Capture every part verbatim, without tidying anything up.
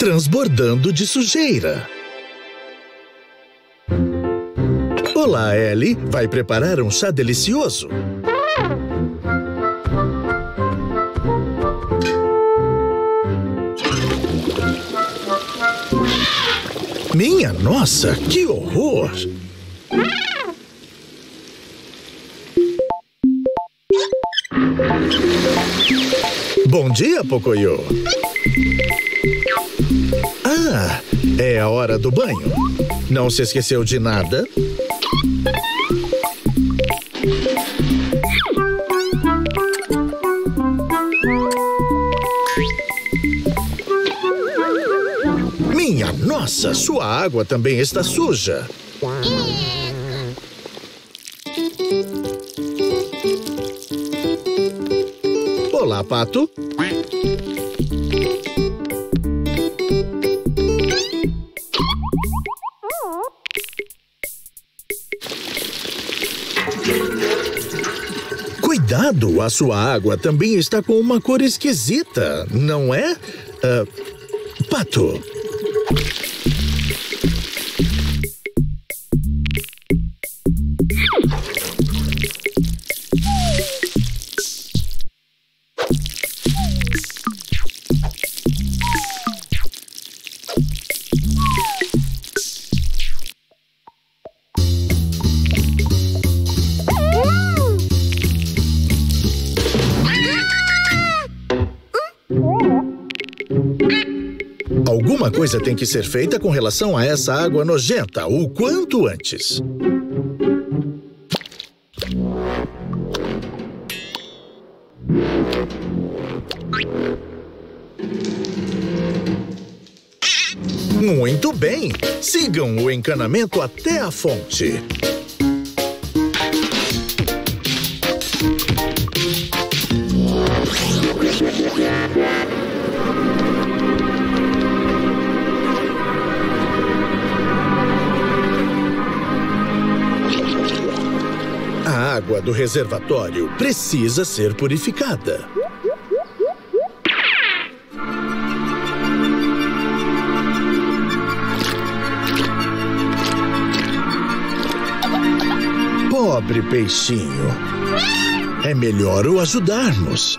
transbordando de sujeira. Olá, Ellie. Vai preparar um chá delicioso? Minha nossa, que horror! Bom dia, Pocoyo. Ah, é a hora do banho. Não se esqueceu de nada? Minha nossa, sua água também está suja. Olá, Pato. Cuidado, a sua água também está com uma cor esquisita, não é? Uh, Pato. Alguma coisa tem que ser feita com relação a essa água nojenta, o quanto antes. Muito bem! Sigam o encanamento até a fonte. A água do reservatório precisa ser purificada. Pobre peixinho. É melhor o ajudarmos.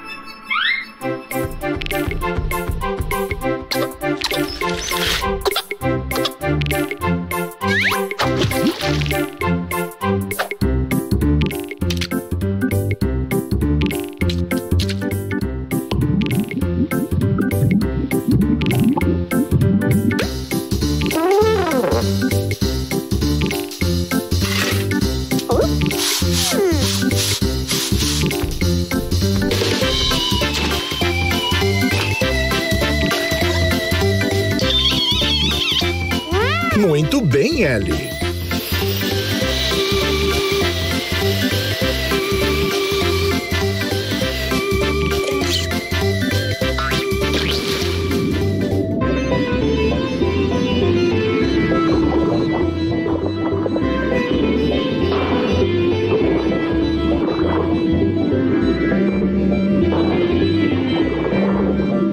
Muito bem, Ellie.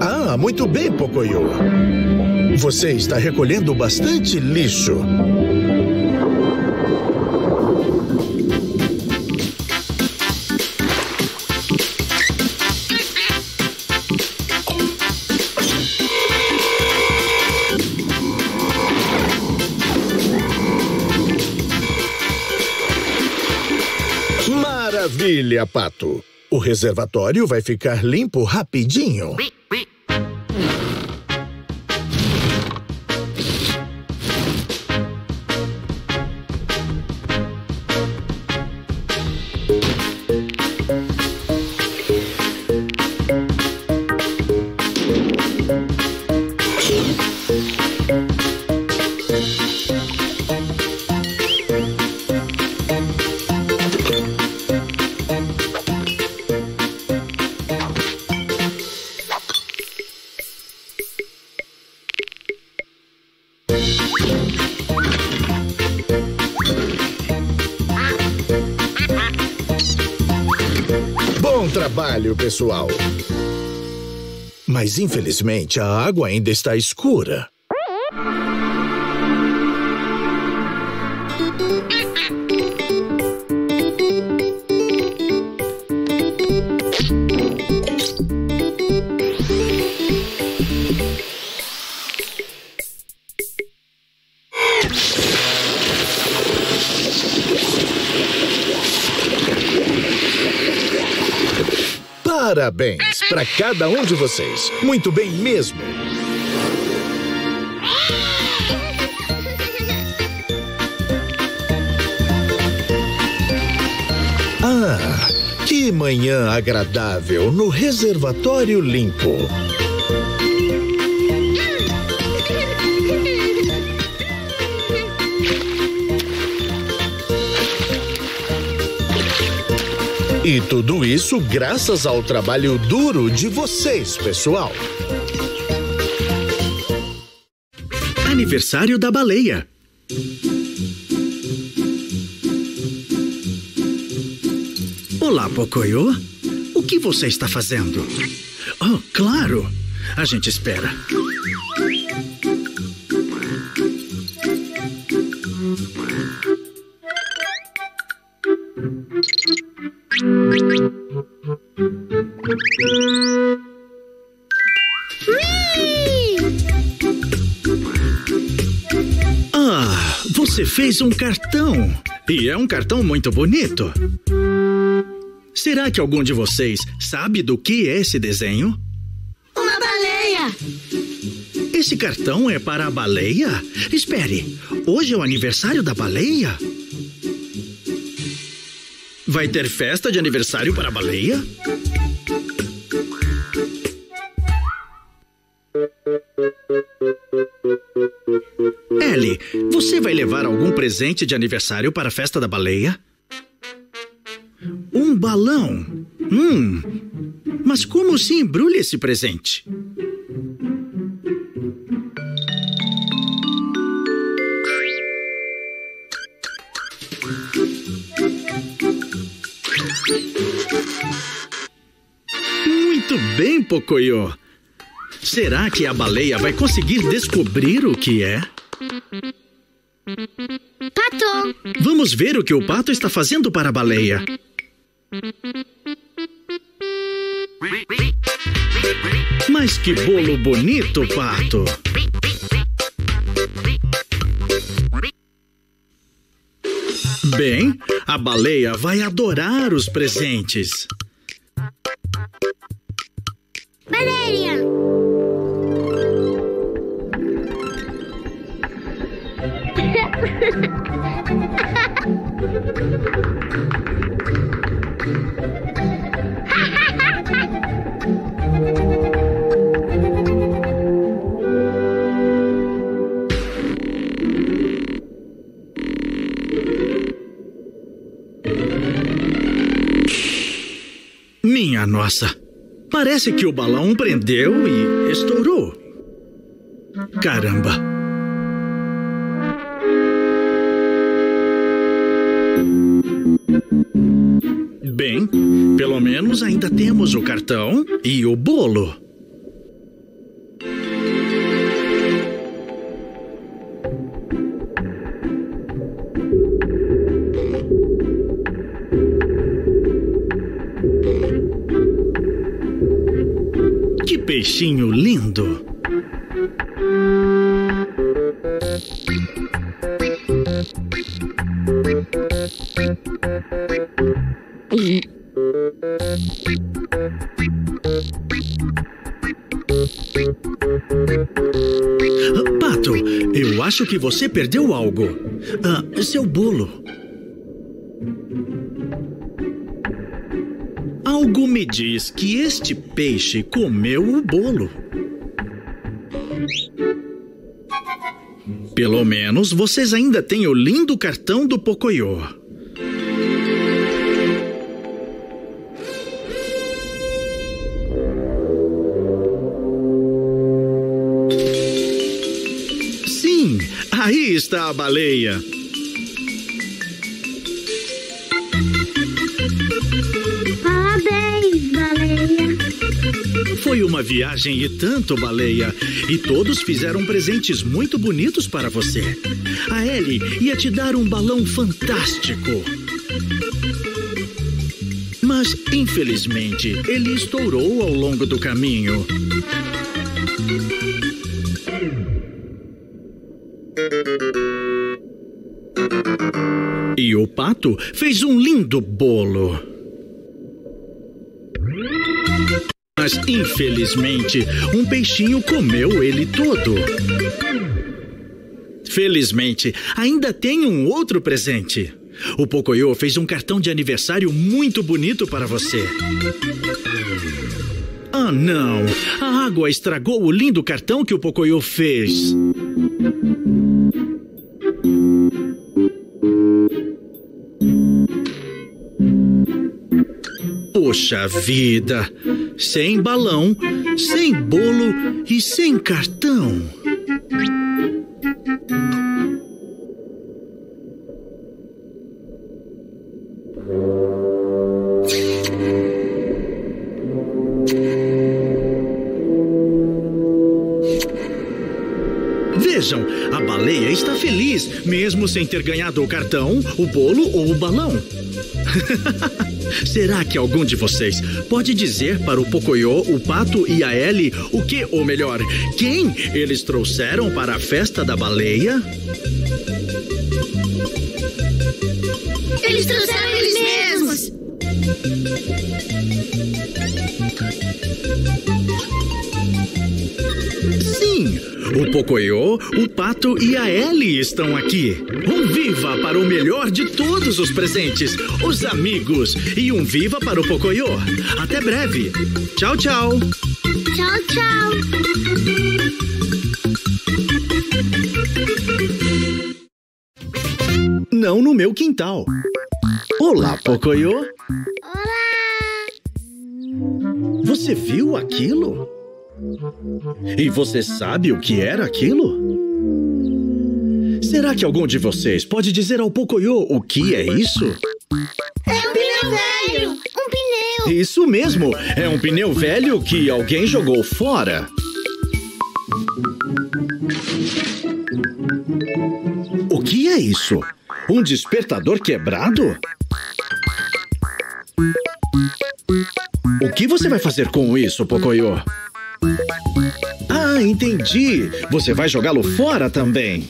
Ah, muito bem, Pocoyo. Você está recolhendo bastante lixo. Maravilha, Pato! O reservatório vai ficar limpo rapidinho. Bom trabalho, pessoal! Mas infelizmente a água ainda está escura. Parabéns para cada um de vocês. Muito bem mesmo. Ah, que manhã agradável no reservatório limpo. E tudo isso graças ao trabalho duro de vocês, pessoal. Aniversário da baleia. Olá, Pocoyo. O que você está fazendo? Oh, claro. A gente espera. Ah, você fez um cartão. E é um cartão muito bonito. Será que algum de vocês sabe do que é esse desenho? Uma baleia! Esse cartão é para a baleia? Espere, hoje é o aniversário da baleia? Vai ter festa de aniversário para a baleia? Ellie, você vai levar algum presente de aniversário para a festa da baleia? Um balão? Hum, mas como se embrulha esse presente? Muito bem, Pocoyo. Será que a baleia vai conseguir descobrir o que é? Pato! Vamos ver o que o pato está fazendo para a baleia. Mas que bolo bonito, pato! Bem, a baleia vai adorar os presentes. Baleia! Minha nossa! Parece que o balão prendeu e estourou. Caramba! Bem, pelo menos ainda temos o cartão e o bolo. Peixinho lindo. Pato, eu acho que você perdeu algo. Ah, seu bolo. Algo me diz que este peixe comeu o bolo. Pelo menos vocês ainda têm o lindo cartão do Pocoyo. Sim, aí está a baleia. Foi Foi uma viagem e tanto, baleia. E todos fizeram presentes muito bonitos para você. A Ellie ia te dar um balão fantástico. Mas, infelizmente, ele estourou ao longo do caminho. E o pato fez um lindo bolo. Mas, infelizmente, um peixinho comeu ele todo. Felizmente, ainda tem um outro presente. O Pocoyo fez um cartão de aniversário muito bonito para você. Ah, não! A água estragou o lindo cartão que o Pocoyo fez. Poxa vida! Sem balão, sem bolo e sem cartão. Vejam, a baleia está feliz, mesmo sem ter ganhado o cartão, o bolo ou o balão. Será que algum de vocês pode dizer para o Pocoyo, o Pato e a Ellie o que, ou melhor, quem eles trouxeram para a festa da baleia? Eles trouxeram eles mesmos! Sim! O Pocoyo, o Pato e a Ellie estão aqui. Um viva para o melhor de todos os presentes, os amigos. E um viva para o Pocoyo. Até breve. Tchau, tchau. Tchau, tchau. Não no meu quintal. Olá, Pocoyo. Olá. Você viu aquilo? E você sabe o que era aquilo? Será que algum de vocês pode dizer ao Pocoyo o que é isso? É um pneu velho! Um pneu! Isso mesmo! É um pneu velho que alguém jogou fora. O que é isso? Um despertador quebrado? O que você vai fazer com isso, Pocoyo? Ah, entendi. Você vai jogá-lo fora também.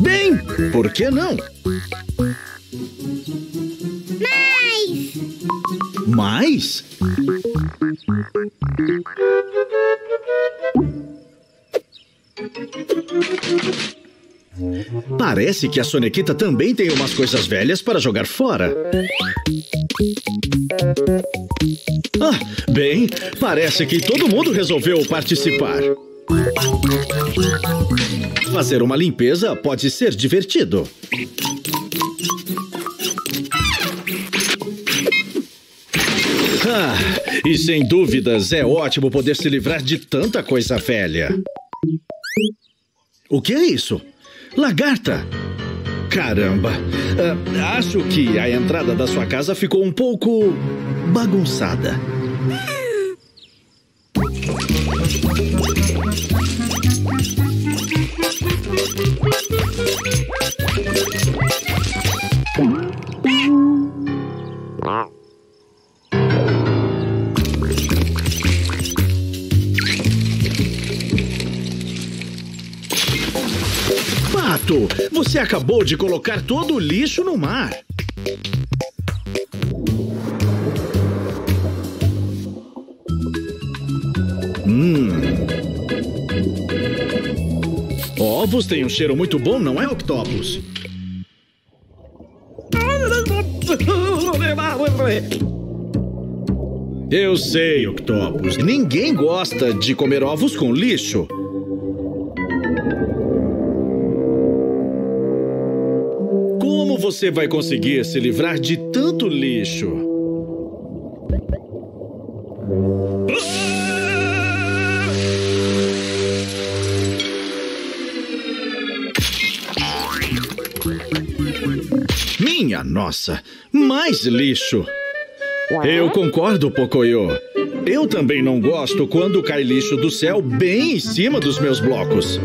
Bem, por que não? Mais! Mais? Parece que a Sonequita também tem umas coisas velhas para jogar fora. Ah, bem, parece que todo mundo resolveu participar. Fazer uma limpeza pode ser divertido. Ah, e sem dúvidas é ótimo poder se livrar de tanta coisa velha. O que é isso? Lagarta! Caramba! Uh, acho que a entrada da sua casa ficou um pouco bagunçada. Pato, você acabou de colocar todo o lixo no mar. Hum. Ovos têm um cheiro muito bom, não é, Octopus? Eu sei, Octopus. Ninguém gosta de comer ovos com lixo. Como você vai conseguir se livrar de tanto lixo? Minha nossa, mais lixo! Eu concordo, Pocoyo. Eu também não gosto quando cai lixo do céu bem em cima dos meus blocos.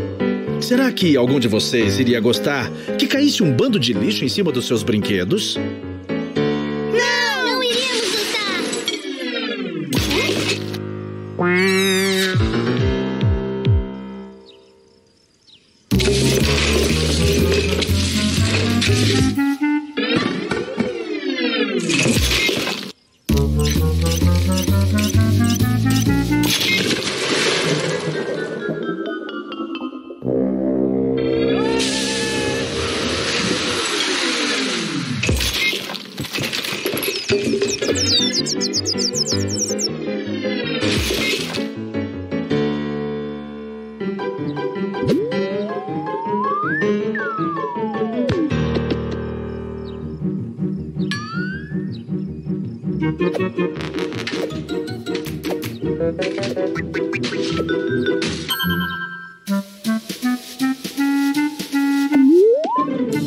Será que algum de vocês iria gostar que caísse um bando de lixo em cima dos seus brinquedos? Não! Não iríamos lutar!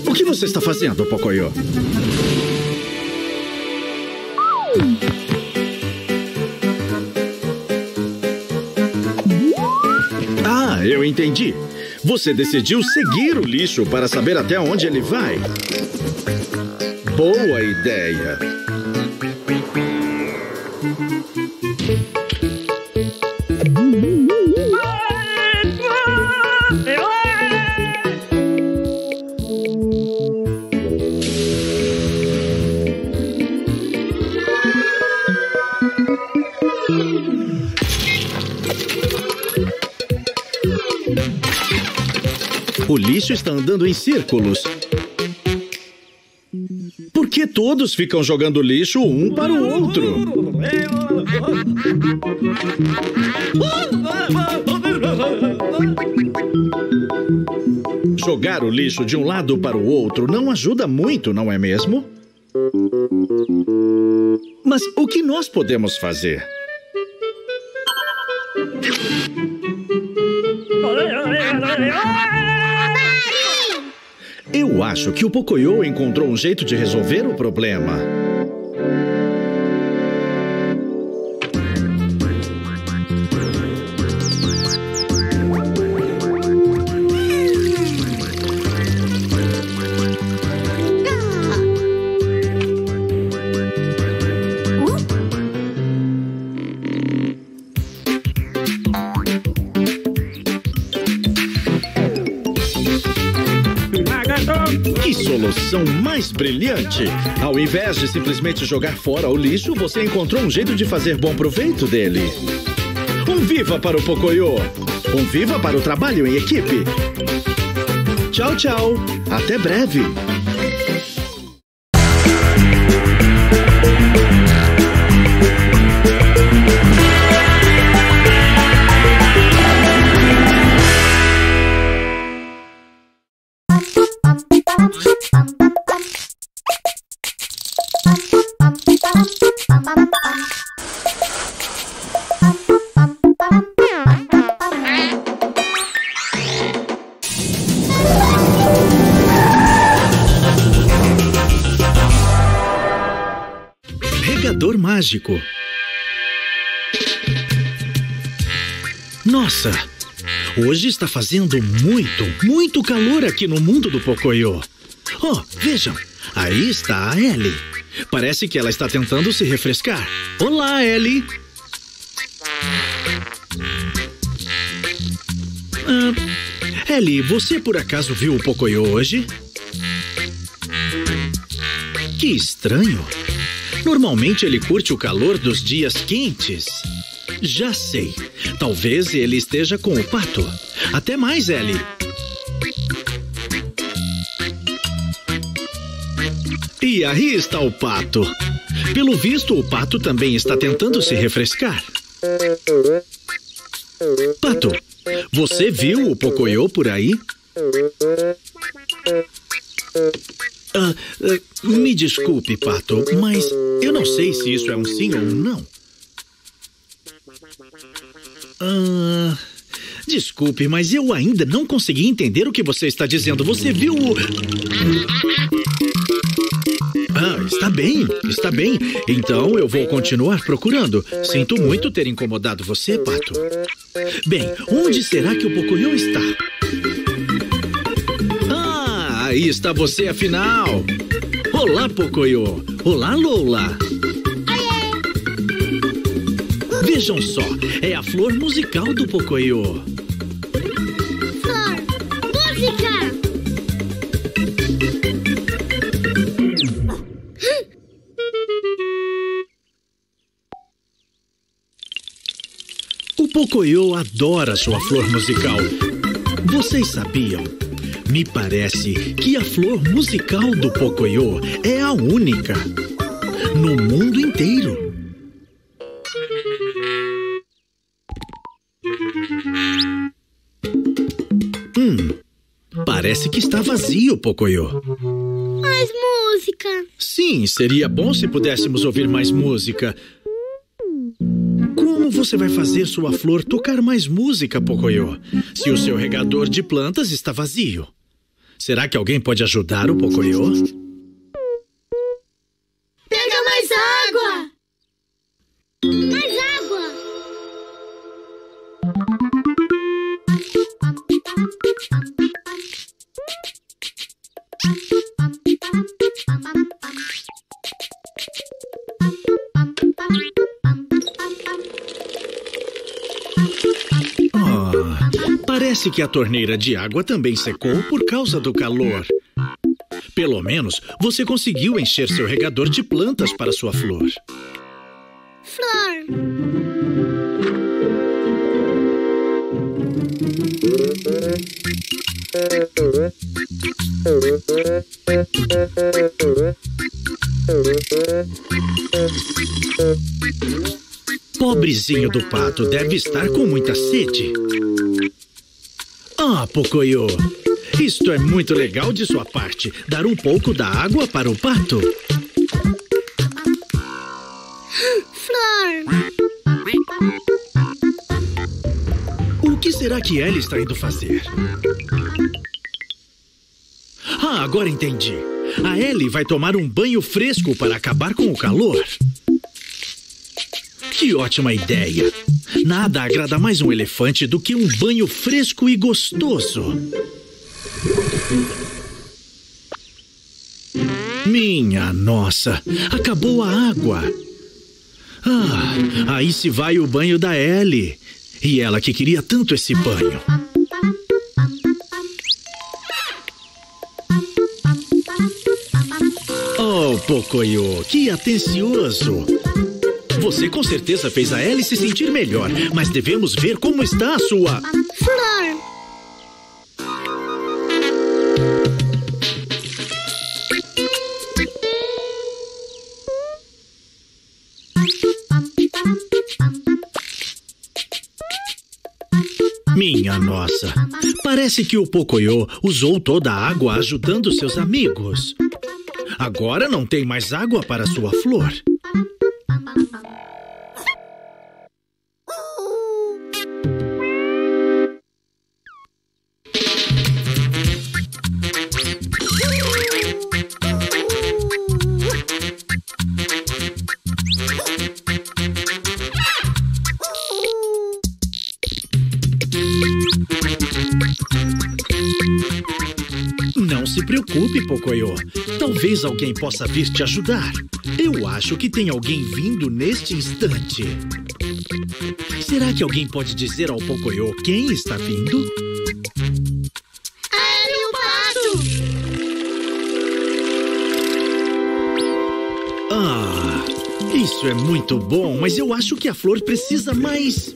O que você está fazendo, Pocoyo? Ah, eu entendi. Você decidiu seguir o lixo para saber até onde ele vai. Boa ideia. O lixo está andando em círculos. Por que todos ficam jogando lixo um para o outro? Jogar o lixo de um lado para o outro não ajuda muito, não é mesmo? Mas o que nós podemos fazer? Eu acho que o Pocoyo encontrou um jeito de resolver o problema. Solução mais brilhante. Ao invés de simplesmente jogar fora o lixo, você encontrou um jeito de fazer bom proveito dele. Um viva para o Pocoyo! Um viva para o trabalho em equipe! Tchau, tchau! Até breve! Mágico. Nossa, hoje está fazendo muito, muito calor aqui no mundo do Pocoyo. Oh, vejam, aí está a Ellie. Parece que ela está tentando se refrescar. Olá, Ellie. Ah, Ellie, você por acaso viu o Pocoyo hoje? Que estranho. Normalmente ele curte o calor dos dias quentes. Já sei. Talvez ele esteja com o Pato. Até mais, Ellie. E aí está o Pato. Pelo visto, o Pato também está tentando se refrescar. Pato, você viu o Pocoyo por aí? Ah, ah, me desculpe, Pato, mas eu não sei se isso é um sim ou um não. Ah, desculpe, mas eu ainda não consegui entender o que você está dizendo. Você viu o... Ah, ele está bem, está bem. Então eu vou continuar procurando. Sinto muito ter incomodado você, Pato. Bem, onde será que o Pocoyo está? Ah, aí está você, afinal. Olá, Pocoyo. Olá, Lola. Vejam só, é a flor musical do Pocoyo. Flor, música! O Pocoyo adora sua flor musical. Vocês sabiam? Me parece que a flor musical do Pocoyo é a única no mundo inteiro. Parece que está vazio, Pocoyo. Mais música. Sim, seria bom se pudéssemos ouvir mais música. Como você vai fazer sua flor tocar mais música, Pocoyo? Se o seu regador de plantas está vazio. Será que alguém pode ajudar o Pocoyo? Pega mais água! Mais água! Oh, parece que a torneira de água também secou por causa do calor. Pelo menos você conseguiu encher seu regador de plantas para sua flor. Flor! Pobrezinho do Pato deve estar com muita sede. Ah, Pocoyo, isto é muito legal de sua parte, dar um pouco da água para o Pato. Flor! O que será que Ellie está indo fazer? Ah, agora entendi. A Ellie vai tomar um banho fresco para acabar com o calor. Que ótima ideia! Nada agrada mais um elefante do que um banho fresco e gostoso. Minha nossa, acabou a água. Ah, aí se vai o banho da Ellie. E ela que queria tanto esse banho. Oh, Pocoyo, que atencioso! Você com certeza fez a Ellie se sentir melhor, mas devemos ver como está a sua... Flor! Minha nossa! Parece que o Pocoyo usou toda a água ajudando seus amigos. Agora não tem mais água para sua flor. Não se preocupe, Pocoyo. Talvez alguém possa vir te ajudar. Eu acho que tem alguém vindo neste instante. Será que alguém pode dizer ao Pocoyo quem está vindo? É o Pato! Ah, isso é muito bom, mas eu acho que a flor precisa mais...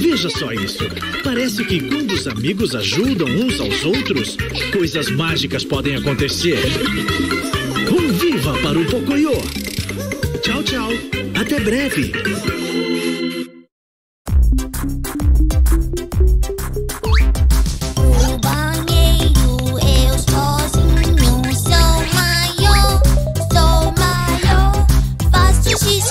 Veja só isso. Parece que quando os amigos ajudam uns aos outros, coisas mágicas podem acontecer. Um viva para o Pocoyo! Tchau, tchau. Até breve. O banheiro, eu sozinho sou maior, sou maior. Faço xixi.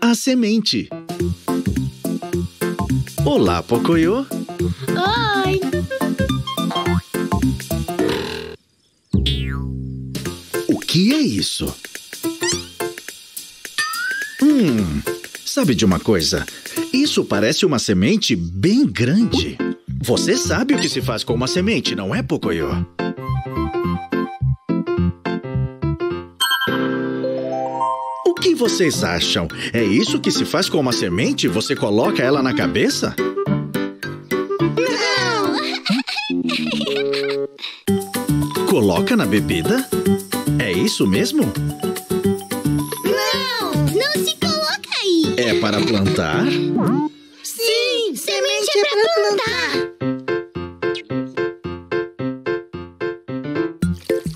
a semente. Olá, Pocoyo. Oi. O que é isso? Hum, sabe de uma coisa? Isso parece uma semente bem grande. Você sabe o que se faz com uma semente, não é, Pocoyo? O que vocês acham? É isso que se faz com uma semente? Você coloca ela na cabeça? Não! Coloca na bebida? É isso mesmo? Não! Não se coloca aí! É para plantar? Sim! Semente é para plantar!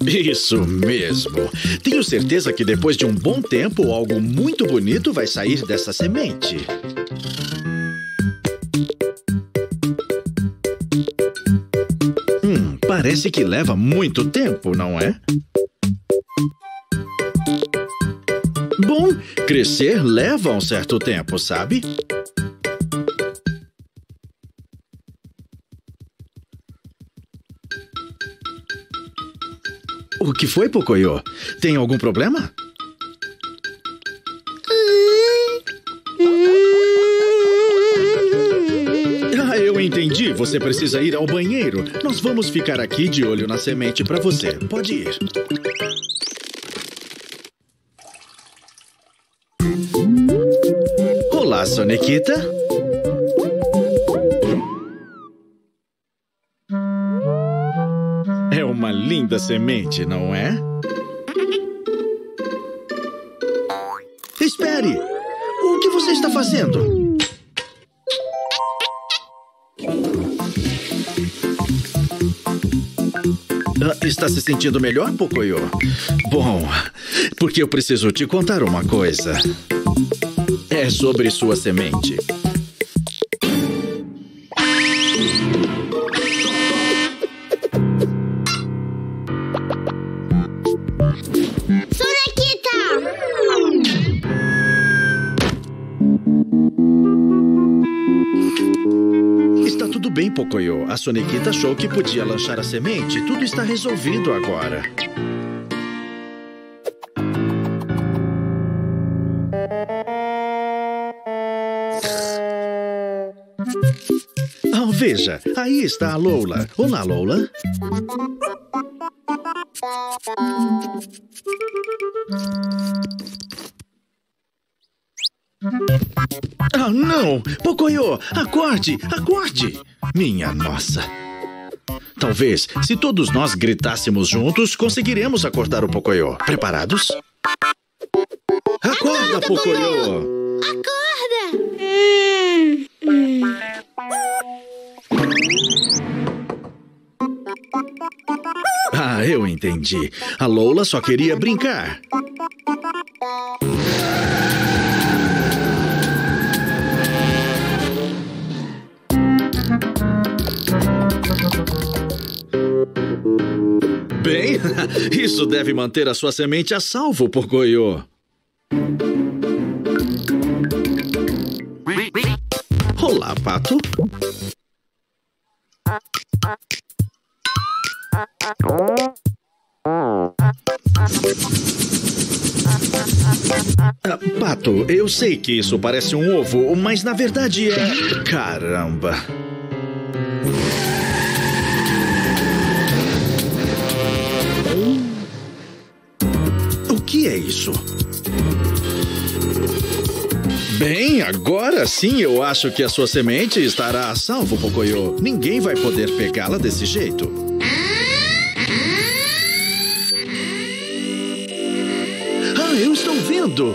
Isso mesmo! Tenho certeza que depois de um bom tempo, algo muito bonito vai sair dessa semente. Hum, parece que leva muito tempo, não é? Bom, crescer leva um certo tempo, sabe? O que foi, Pocoyo? Tem algum problema? Ah, eu entendi. Você precisa ir ao banheiro. Nós vamos ficar aqui de olho na semente para você. Pode ir. Olá, Sonequita. É uma linda semente, não é? Espere! O que você está fazendo? Está se sentindo melhor, Pocoyo? Bom, porque eu preciso te contar uma coisa. É sobre sua semente. Está tudo bem, Pocoyo. A Sonequita achou que podia lanchar a semente. Tudo está resolvido agora. Veja, aí está a Lola. Olá, Lola. Ah, não! Pocoyo, acorde, acorde! Minha nossa! Talvez, se todos nós gritássemos juntos, conseguiremos acordar o Pocoyo. Preparados? Acorda, Pocoyo! Acorda! Hum, hum. Ah, eu entendi. A Lola só queria brincar. Bem, isso deve manter a sua semente a salvo, Pocoyo. Olá, Pato. Ah, Pato, eu sei que isso parece um ovo, mas na verdade é... Caramba! O que é isso? Bem, agora sim eu acho que a sua semente estará a salvo, Pocoyo. Ninguém vai poder pegá-la desse jeito. Ah, eu estou vendo!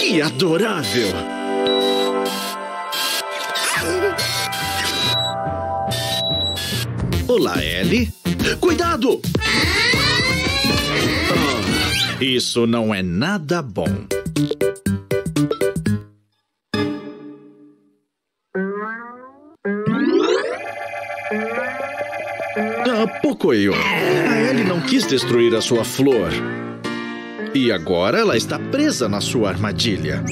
Que adorável! Olá, Ellie. Cuidado! Ah, isso não é nada bom. Pocoyo, a Ellie não quis destruir a sua flor. E agora ela está presa na sua armadilha.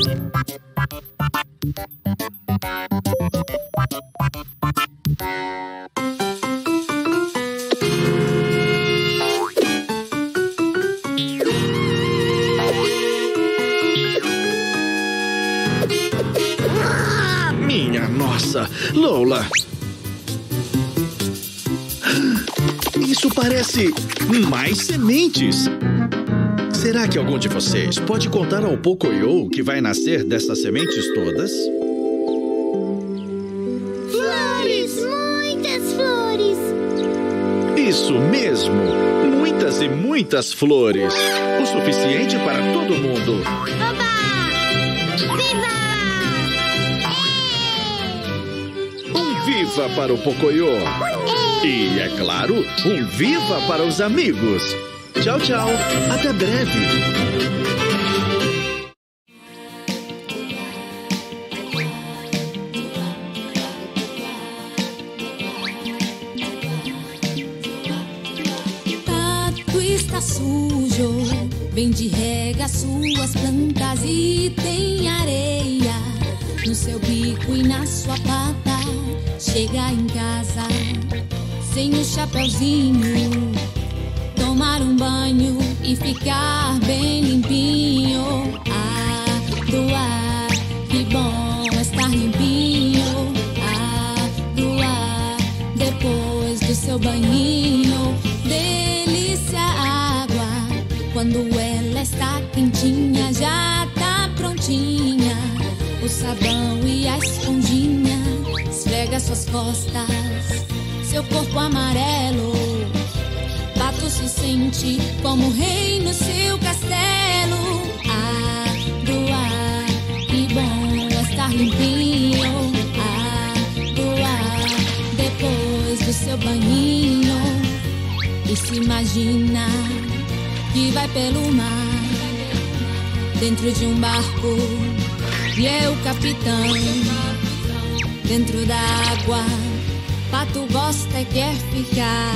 Minha nossa, Lola! Isso parece mais sementes. Será que algum de vocês pode contar ao Pocoyo que vai nascer dessas sementes todas? Flores! Muitas flores! Isso mesmo! Muitas e muitas flores! O suficiente para todo mundo! Oba! Viva! Um viva para o Pocoyo! E, é claro, um viva para os amigos! Tchau, tchau! Até breve! Pato está sujo, vem de rega suas plantas e tem areia no seu bico e na sua pata. Chega em casa sem o chapeuzinho, tomar um banho e ficar bem limpinho. Ah, doar, que bom estar limpinho. Ah, doar, depois do seu banhinho. Delícia a água, quando ela está quentinha, já tá prontinha. O sabão e a esponjinha, esfrega suas costas, seu corpo amarelo. Pato se sente como rei no seu castelo. Ah, doar, que bom estar limpinho. Ah, doar, depois do seu banhinho. E se imagina que vai pelo mar, dentro de um barco, e é o capitão. Dentro da água, Pato gosta e quer ficar,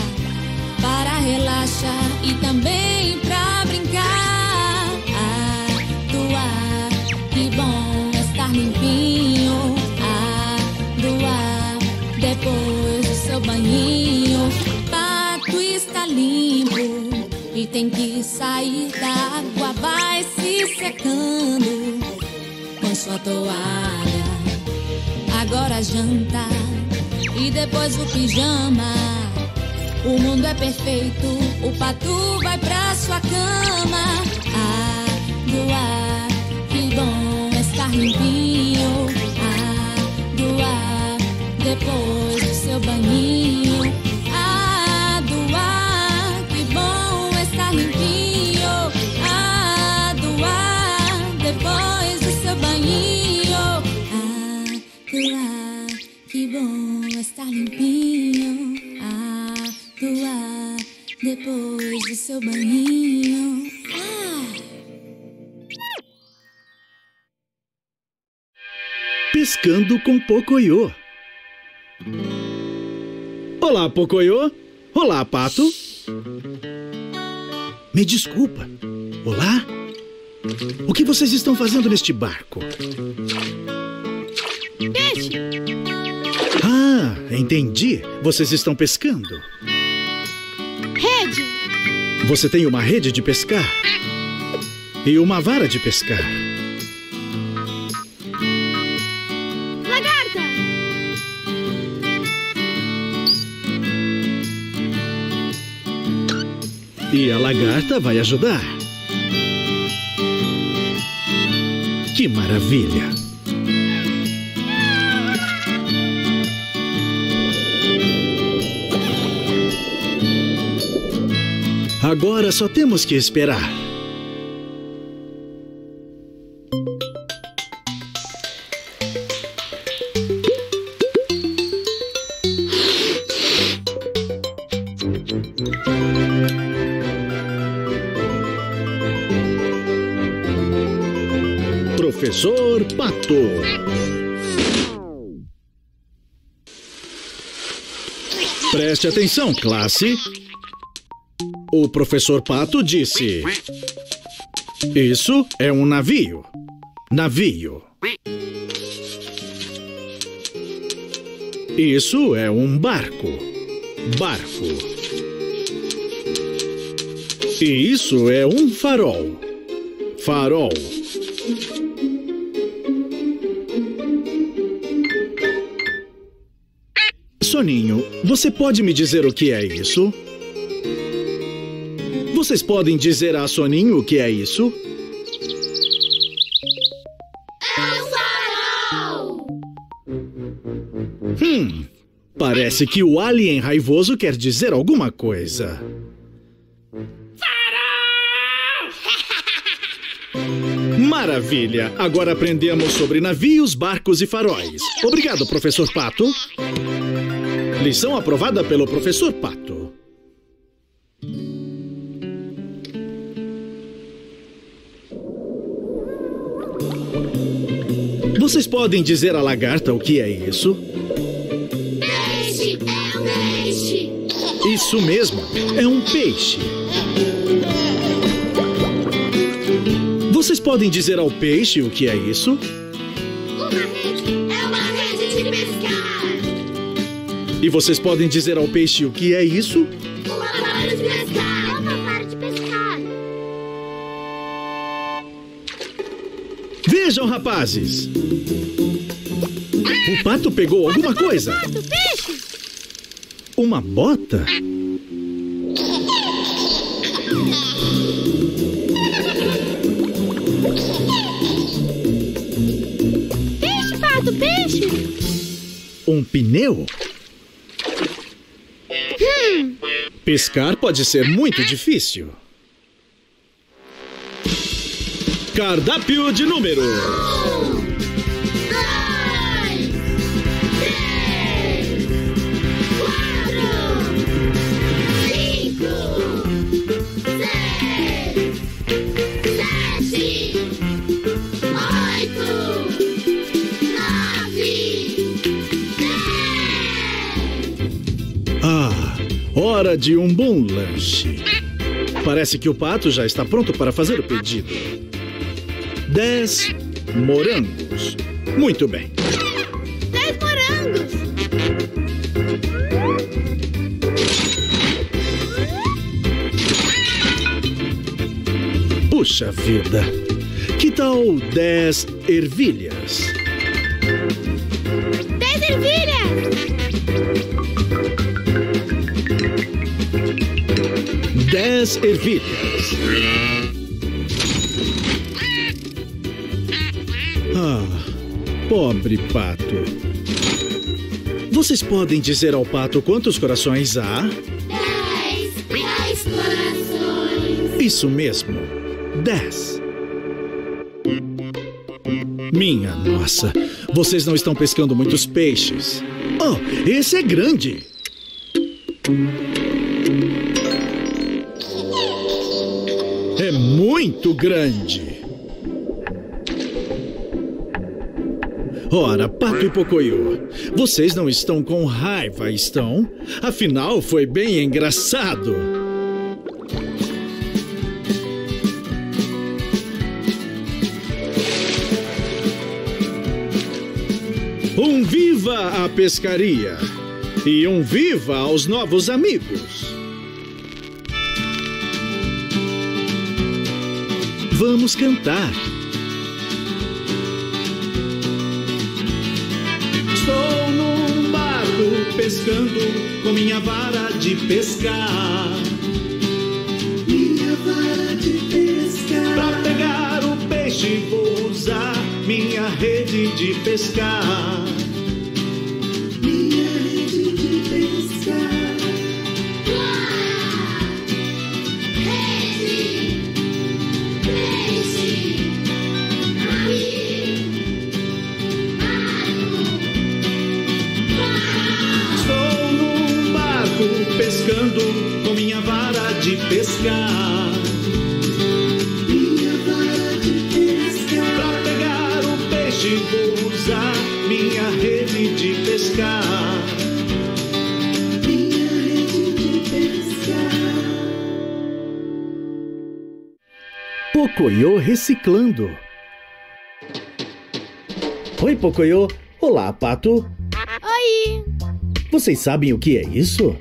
para relaxar e também pra brincar. Ah, doar, que bom estar limpinho. Ah, doar, depois do seu banhinho. Pato está limpo e tem que sair da água, vai se secando com sua toalha. Agora janta e depois o pijama. O mundo é perfeito, o Pato vai pra sua cama. Ah, doar, que bom estar limpinho. Ah, doar, depois do seu banhinho. Ah, doar, que bom estar limpinho. Ah, doar, depois do seu banhinho. Ah, doar, que bom estar limpinho. Doar, depois do seu banhinho. Ah! Pescando com Pocoyo. Olá, Pocoyo. Olá, Pato. Me desculpa. Olá? O que vocês estão fazendo neste barco? Peixe. Ah, entendi. Vocês estão pescando. Você tem uma rede de pescar e uma vara de pescar. Lagarta! E a lagarta vai ajudar. Que maravilha! Agora só temos que esperar. Professor Pato. Preste atenção, classe. O professor Pato disse: Isso é um navio. Navio. Isso é um barco. Barco. E isso é um farol. Farol. Soninho, você pode me dizer o que é isso? Vocês podem dizer a Soninho o que é isso? Hum, parece que o alien raivoso quer dizer alguma coisa. Maravilha! Agora aprendemos sobre navios, barcos e faróis. Obrigado, professor Pato. Lição aprovada pelo professor Pato. Vocês podem dizer à lagarta o que é isso? Peixe! É um peixe! Isso mesmo, é um peixe. Vocês podem dizer ao peixe o que é isso? Uma rede! É uma rede de pescar! E vocês podem dizer ao peixe o que é isso? Um aparelho de pescar! É um aparelho de pescar! Vejam, rapazes! O pato pegou alguma coisa! Pato, pato, peixe! Uma bota? Um pneu? Hum. Pescar pode ser muito difícil. Cardápio de número. Um, dois, três, quatro, cinco, seis, sete, oito. Hora de um bom lanche. Parece que o pato já está pronto para fazer o pedido. Dez morangos. Muito bem. Dez morangos. Puxa vida. Que tal dez ervilhas? Dez ervilhas. Dez ervilhas. Ah, pobre pato. Vocês podem dizer ao pato quantos corações há? Dez, dez corações. Isso mesmo, dez. Minha nossa, vocês não estão pescando muitos peixes. Oh, esse é grande. É muito grande. Ora, Pato e Pocoyo, vocês não estão com raiva, estão? Afinal, foi bem engraçado. Um viva à pescaria e um viva aos novos amigos. Vamos cantar. Estou num barco pescando com minha vara de pescar. Minha vara de pescar. Pra pegar o peixe vou usar minha rede de pescar. Minha rede de pescar. Pescando com minha vara de pescar. Minha vara de pescar. Pra pegar o peixe vou usar minha rede de pescar. Minha rede de pescar. Pocoyo reciclando. Oi, Pocoyo. Olá, Pato. Oi. Vocês sabem o que é isso?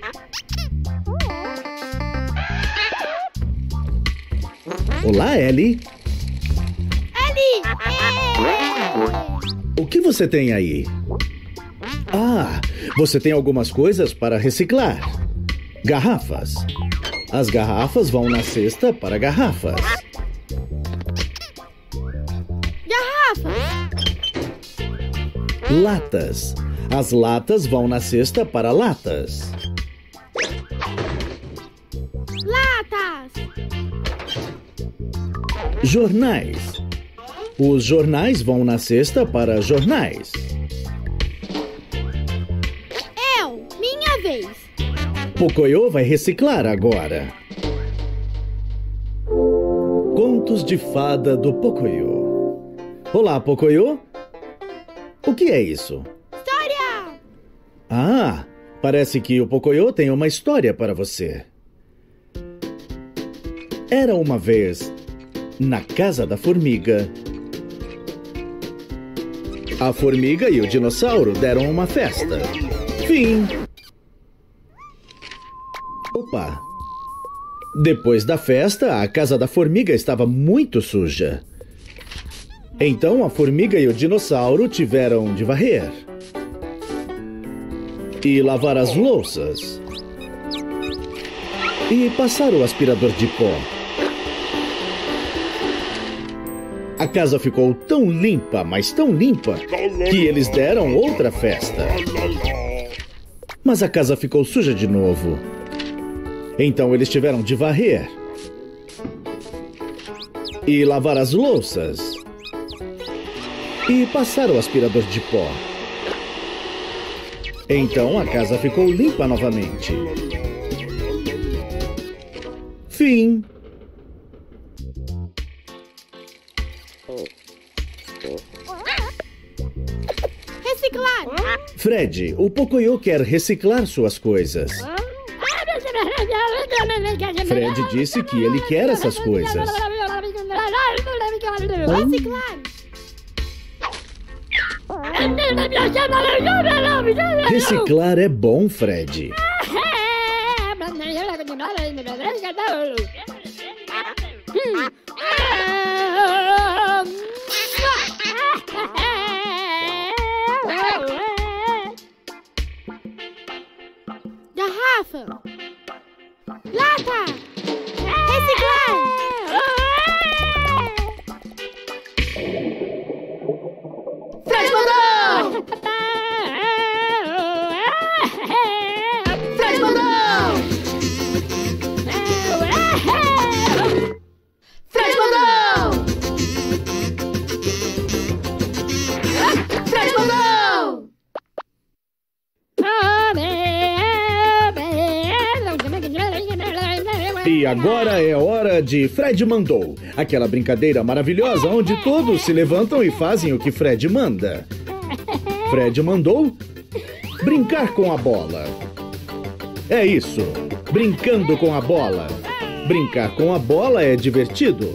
Olá, Ellie. Ellie! O que você tem aí? Ah, você tem algumas coisas para reciclar. Garrafas. As garrafas vão na cesta para garrafas. Garrafas. Latas. As latas vão na cesta para latas. Jornais. Os jornais vão na cesta para jornais. Eu, minha vez. Pocoyo vai reciclar agora. Contos de fada do Pocoyo. Olá, Pocoyo. O que é isso? História! Ah, parece que o Pocoyo tem uma história para você. Era uma vez... na casa da formiga. A formiga e o dinossauro deram uma festa. Fim. Opa! Depois da festa, a casa da formiga estava muito suja. Então a formiga e o dinossauro tiveram de varrer e lavar as louças e passar o aspirador de pó. A casa ficou tão limpa, mas tão limpa, que eles deram outra festa. Mas a casa ficou suja de novo. Então eles tiveram de varrer e lavar as louças e passar o aspirador de pó. Então a casa ficou limpa novamente. Fim. Fred, o Pocoyo quer reciclar suas coisas. Fred disse que ele quer essas coisas. Reciclar. Reciclar é bom, Fred. Garrafa. Lata. Reciclar. Fred mandou! Fred mandou! Fred mandou! Fred mandou! E agora é hora de Fred Mandou, aquela brincadeira maravilhosa onde todos se levantam e fazem o que Fred manda. Fred mandou brincar com a bola. É isso, brincando com a bola. Brincar com a bola é divertido.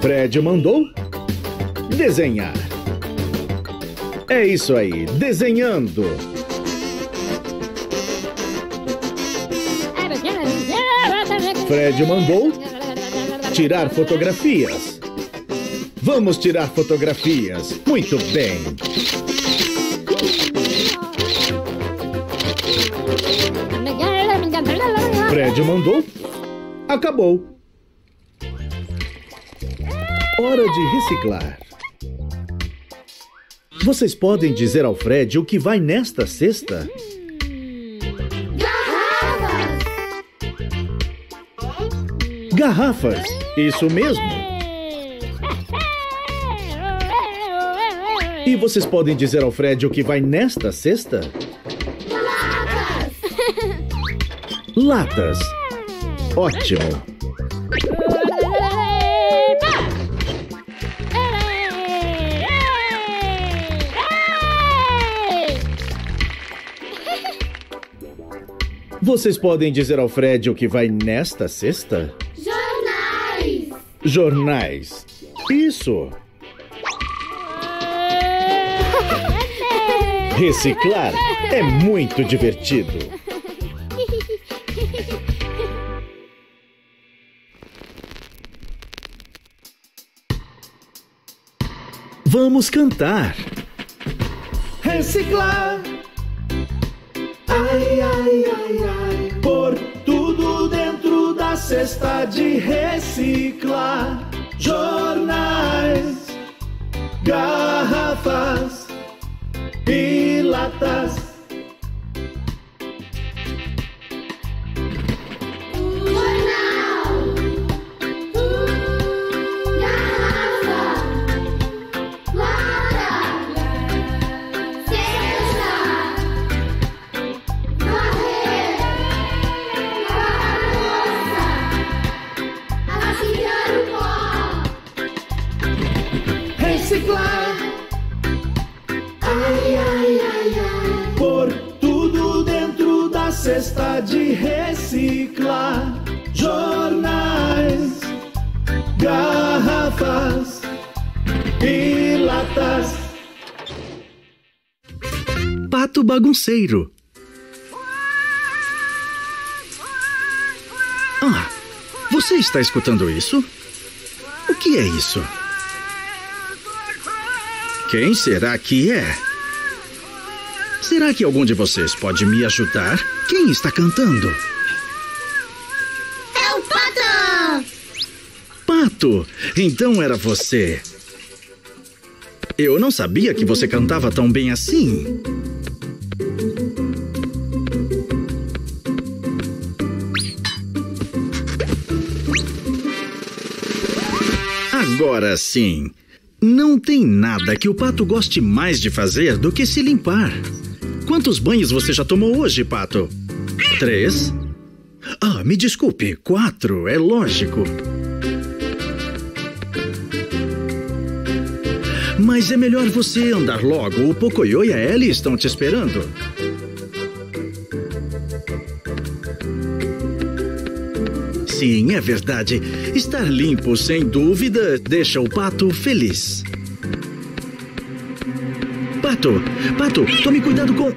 Fred mandou desenhar. É isso aí, desenhando. Fred mandou tirar fotografias. Vamos tirar fotografias. Muito bem. Fred mandou. Acabou. Hora de reciclar. Vocês podem dizer ao Fred o que vai nesta cesta? Garrafas! Garrafas! Isso mesmo! E vocês podem dizer ao Fred o que vai nesta cesta? Latas! Latas! Ótimo! Vocês podem dizer ao Fred o que vai nesta cesta? Jornais! Jornais. Isso. Reciclar é muito divertido. Vamos cantar. Reciclar. Ai, ai, ai, ai. Por tudo dentro da cesta de reciclar. Jornais, garrafas e latas. Cesta de reciclar, jornais, garrafas e latas. Pato bagunceiro. Ah, você está escutando isso? O que é isso? Quem será que é? Será que algum de vocês pode me ajudar? Quem está cantando? É o Pato! Pato, então era você. Eu não sabia que você cantava tão bem assim. Agora sim. Não tem nada que o Pato goste mais de fazer do que se limpar. Quantos banhos você já tomou hoje, Pato? Três? Ah, me desculpe, quatro, é lógico. Mas é melhor você andar logo, o Pocoyo e a Ellie estão te esperando. Sim, é verdade. Estar limpo, sem dúvida, deixa o Pato feliz. Pato, Pato, tome cuidado com...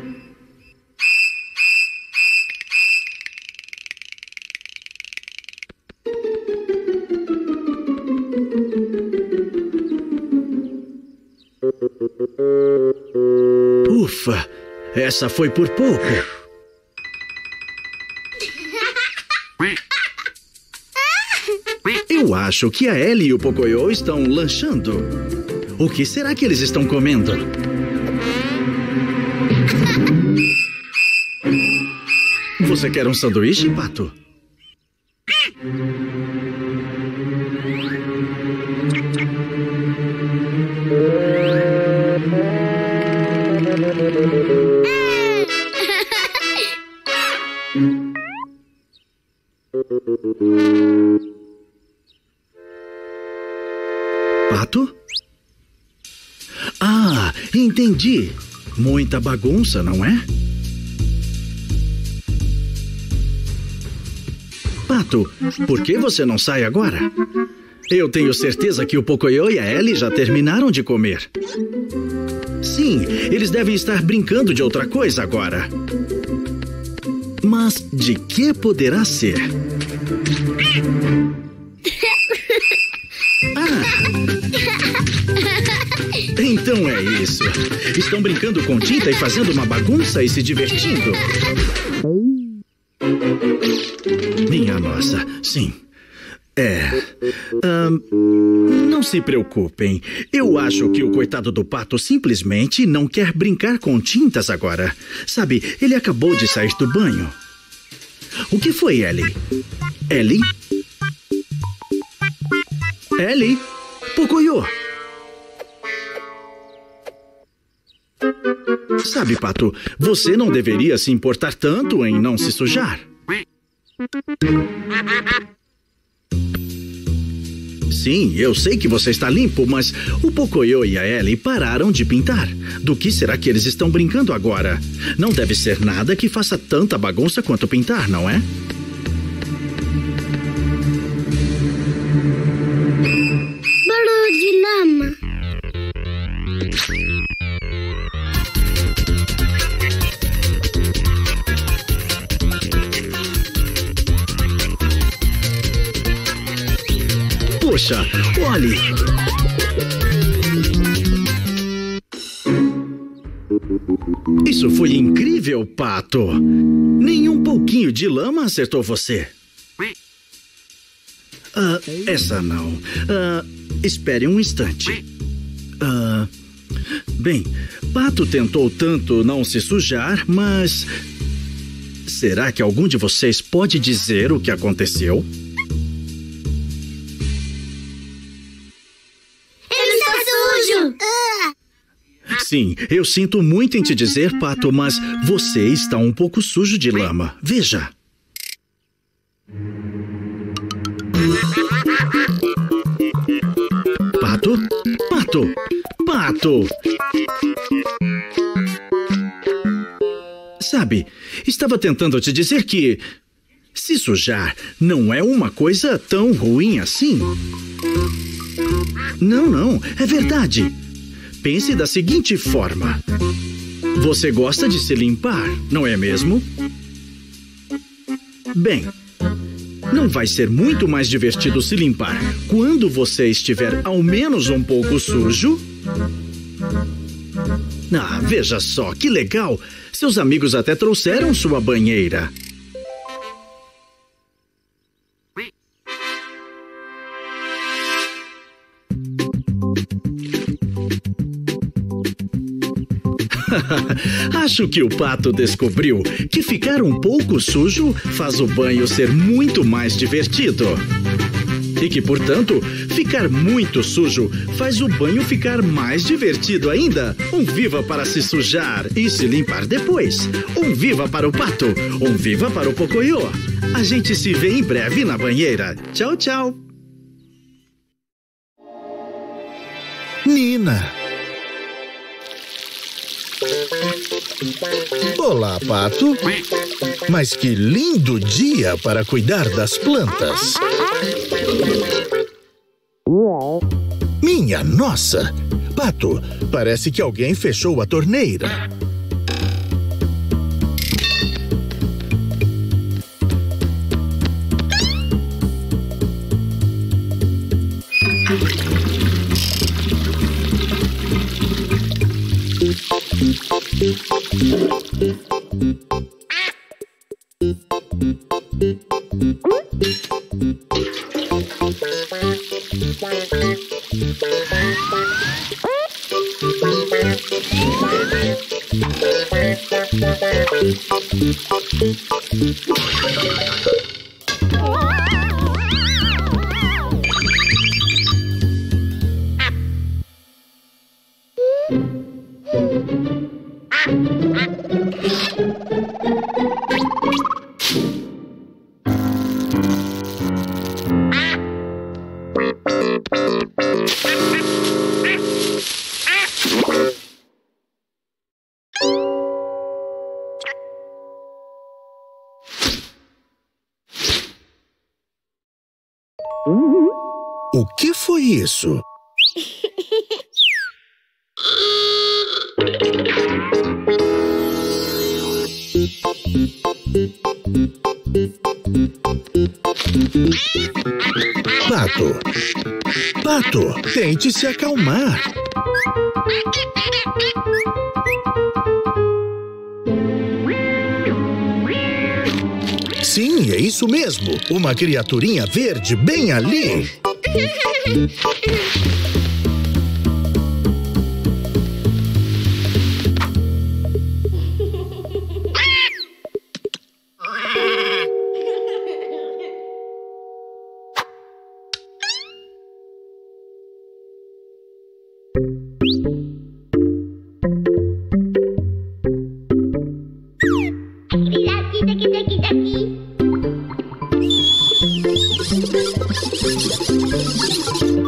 Ufa, essa foi por pouco. Eu acho que a Ellie e o Pocoyo estão lanchando. O que será que eles estão comendo? Você quer um sanduíche, Pato? Pato? Ah, entendi. Muita bagunça, não é? Pato, por que você não sai agora? Eu tenho certeza que o Pocoyo e a Ellie já terminaram de comer. Sim, eles devem estar brincando de outra coisa agora. Mas de que poderá ser? Ah! Então é isso. Estão brincando com tinta e fazendo uma bagunça e se divertindo. Minha nossa, sim. É. Um, não se preocupem. Eu acho que o coitado do Pato simplesmente não quer brincar com tintas agora. Sabe, ele acabou de sair do banho. O que foi, Ellie? Ellie? Ellie? Pocoyo! Sabe, Pato, você não deveria se importar tanto em não se sujar. sim, eu sei que você está limpo, mas o Pocoyo e a Ellie pararam de pintar. Do que será que eles estão brincando agora? Não deve ser nada que faça tanta bagunça quanto pintar, não é? Barulho de lama. Poxa, olhe! Isso foi incrível, Pato! Nem um pouquinho de lama acertou você. Ah, essa não. Ah, espere um instante. Ah, bem, Pato tentou tanto não se sujar, mas... será que algum de vocês pode dizer o que aconteceu? Sim, eu sinto muito em te dizer, Pato, mas você está um pouco sujo de lama. Veja. Pato? Pato! Pato! Sabe, estava tentando te dizer que... se sujar não é uma coisa tão ruim assim. Não, não, é verdade. Pense da seguinte forma. Você gosta de se limpar, não é mesmo? Bem, não vai ser muito mais divertido se limpar quando você estiver ao menos um pouco sujo? Ah, veja só, que legal! Seus amigos até trouxeram sua banheira. Acho que o Pato descobriu que ficar um pouco sujo faz o banho ser muito mais divertido. E que, portanto, ficar muito sujo faz o banho ficar mais divertido ainda. Um viva para se sujar e se limpar depois. Um viva para o Pato. Um viva para o Pocoyo. A gente se vê em breve na banheira. Tchau, tchau. Nina. Olá, Pato. Mas que lindo dia para cuidar das plantas. Minha nossa! Pato, parece que alguém fechou a torneira. O que foi isso? Pato, Pato, tente se acalmar. Sim, é isso mesmo. Uma criaturinha verde bem ali. Thank you.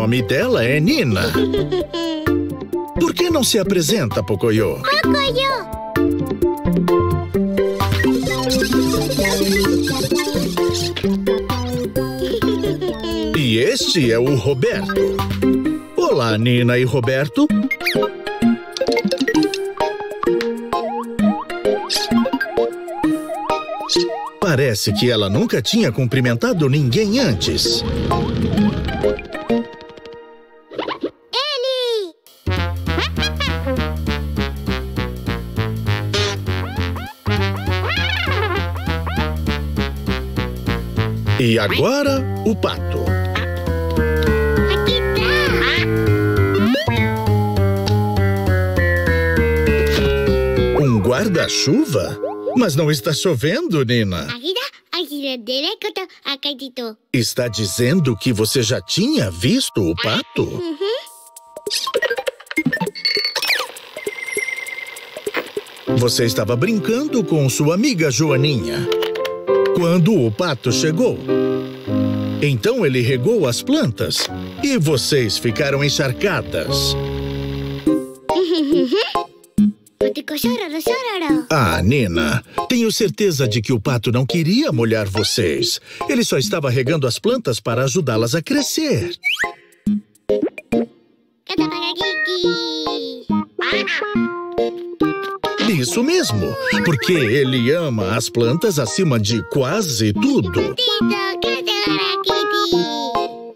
nome dela é Nina. Por que não se apresenta, Pocoyo? Pocoyo! E este é o Roberto. Olá, Nina e Roberto. Parece que ela nunca tinha cumprimentado ninguém antes. Ellie! E agora, o Pato. Um guarda-chuva? Mas não está chovendo, Nina. Está dizendo que você já tinha visto o pato? Uhum. Você estava brincando com sua amiga Joaninha quando o pato chegou. Então ele regou as plantas e vocês ficaram encharcadas. Ah, Nina, tenho certeza de que o pato não queria molhar vocês. Ele só estava regando as plantas para ajudá-las a crescer. Isso mesmo, porque ele ama as plantas acima de quase tudo.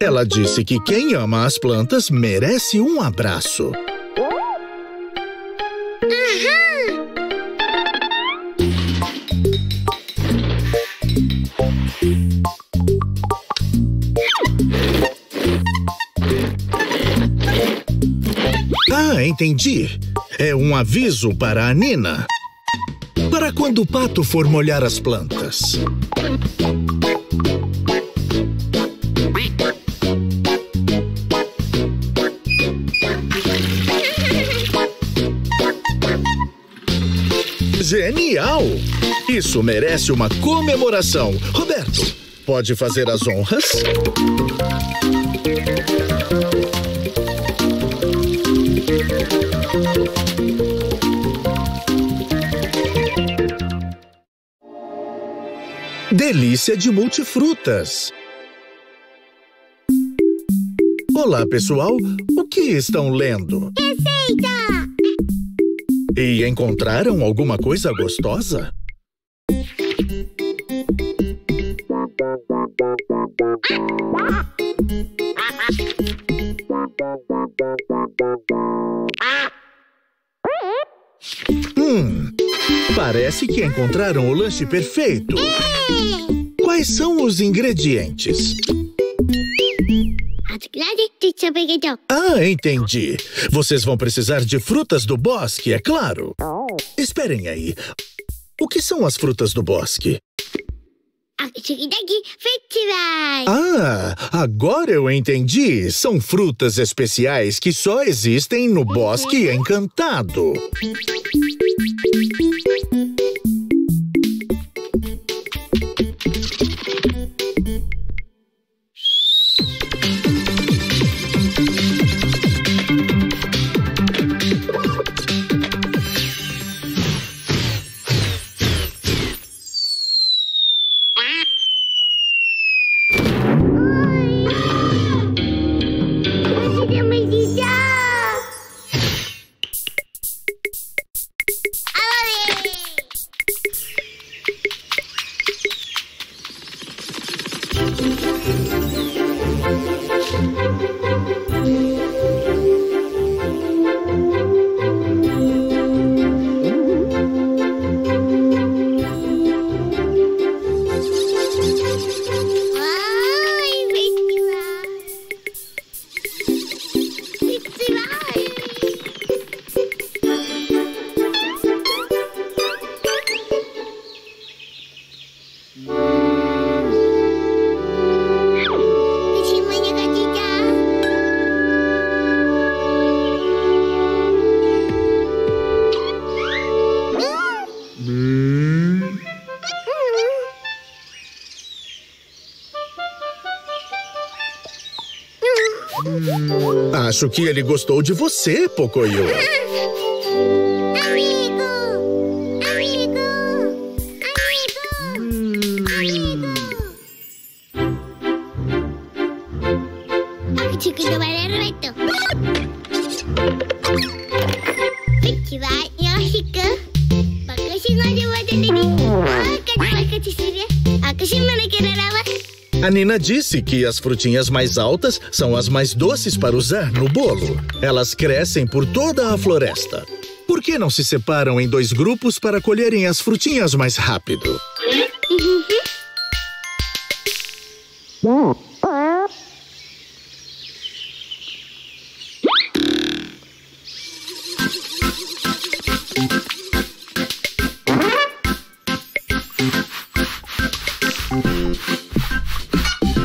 Ela disse que quem ama as plantas merece um abraço. Ah, entendi. É um aviso para a Nina. Para quando o pato for molhar as plantas. Genial! Isso merece uma comemoração. Roberto, pode fazer as honras? Delícia de multifrutas. Olá, pessoal. O que estão lendo? Receita! E encontraram alguma coisa gostosa? Hum, parece que encontraram o lanche perfeito. Quais são os ingredientes? Ah, entendi. Vocês vão precisar de frutas do bosque, é claro. Esperem aí. O que são as frutas do bosque? Ah, agora eu entendi. São frutas especiais que só existem no Bosque Encantado. acho que ele gostou de você, Pocoyo. Amigo! Amigo! Amigo! Amigo! Ai, chiquito, vale, Roberto. Aqui vai, Yoshika. Bakashi no de wadete. A Nina disse que as frutinhas mais altas são as mais doces para usar no bolo. Elas crescem por toda a floresta. Por que não se separam em dois grupos para colherem as frutinhas mais rápido?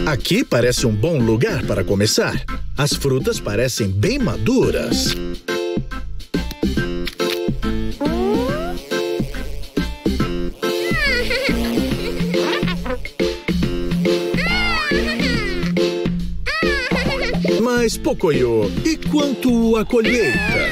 Aqui parece um bom lugar para começar. As frutas parecem bem maduras. Mas, Pocoyo, e quanto à colheita?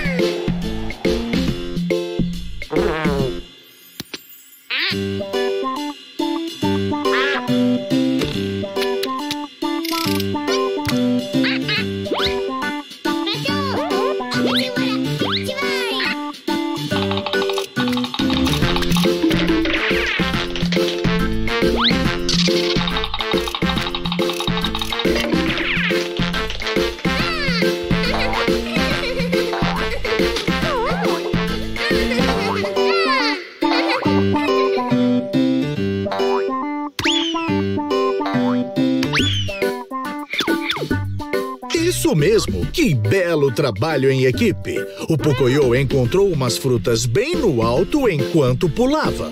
Que belo trabalho em equipe! O Pocoyo encontrou umas frutas bem no alto enquanto pulava.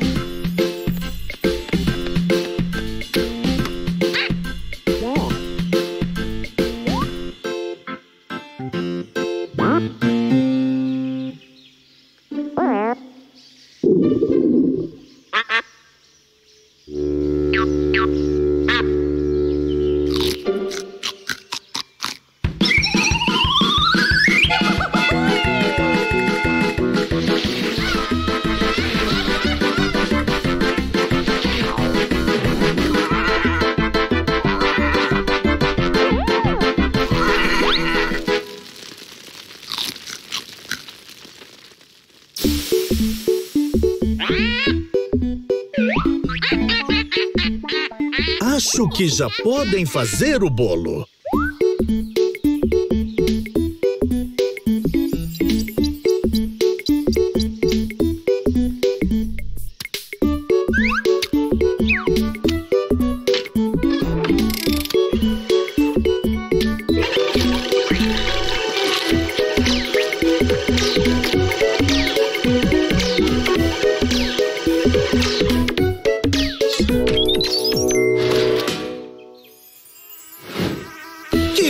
Acho que já podem fazer o bolo.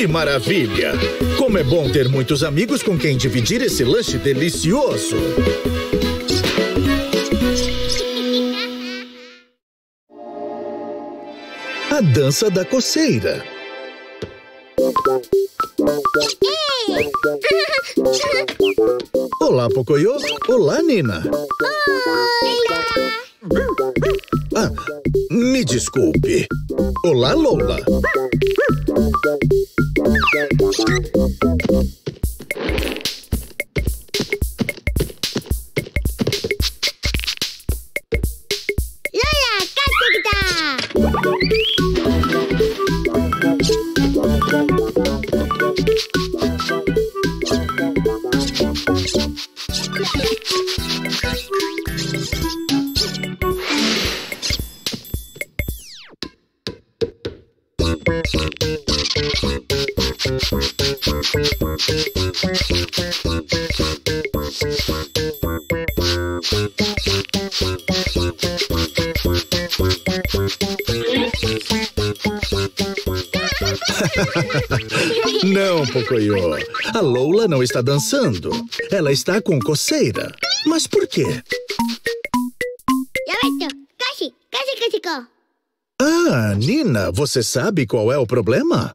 Maravilha! Como é bom ter muitos amigos com quem dividir esse lanche delicioso! A dança da coceira. Olá, Pocoyo! Olá, Nina! Ah, me desculpe. Olá, Lola! Não, Pocoyo. A Lola não está dançando. Ela está com coceira. Mas por quê? Ah, Nina, você sabe qual é o problema?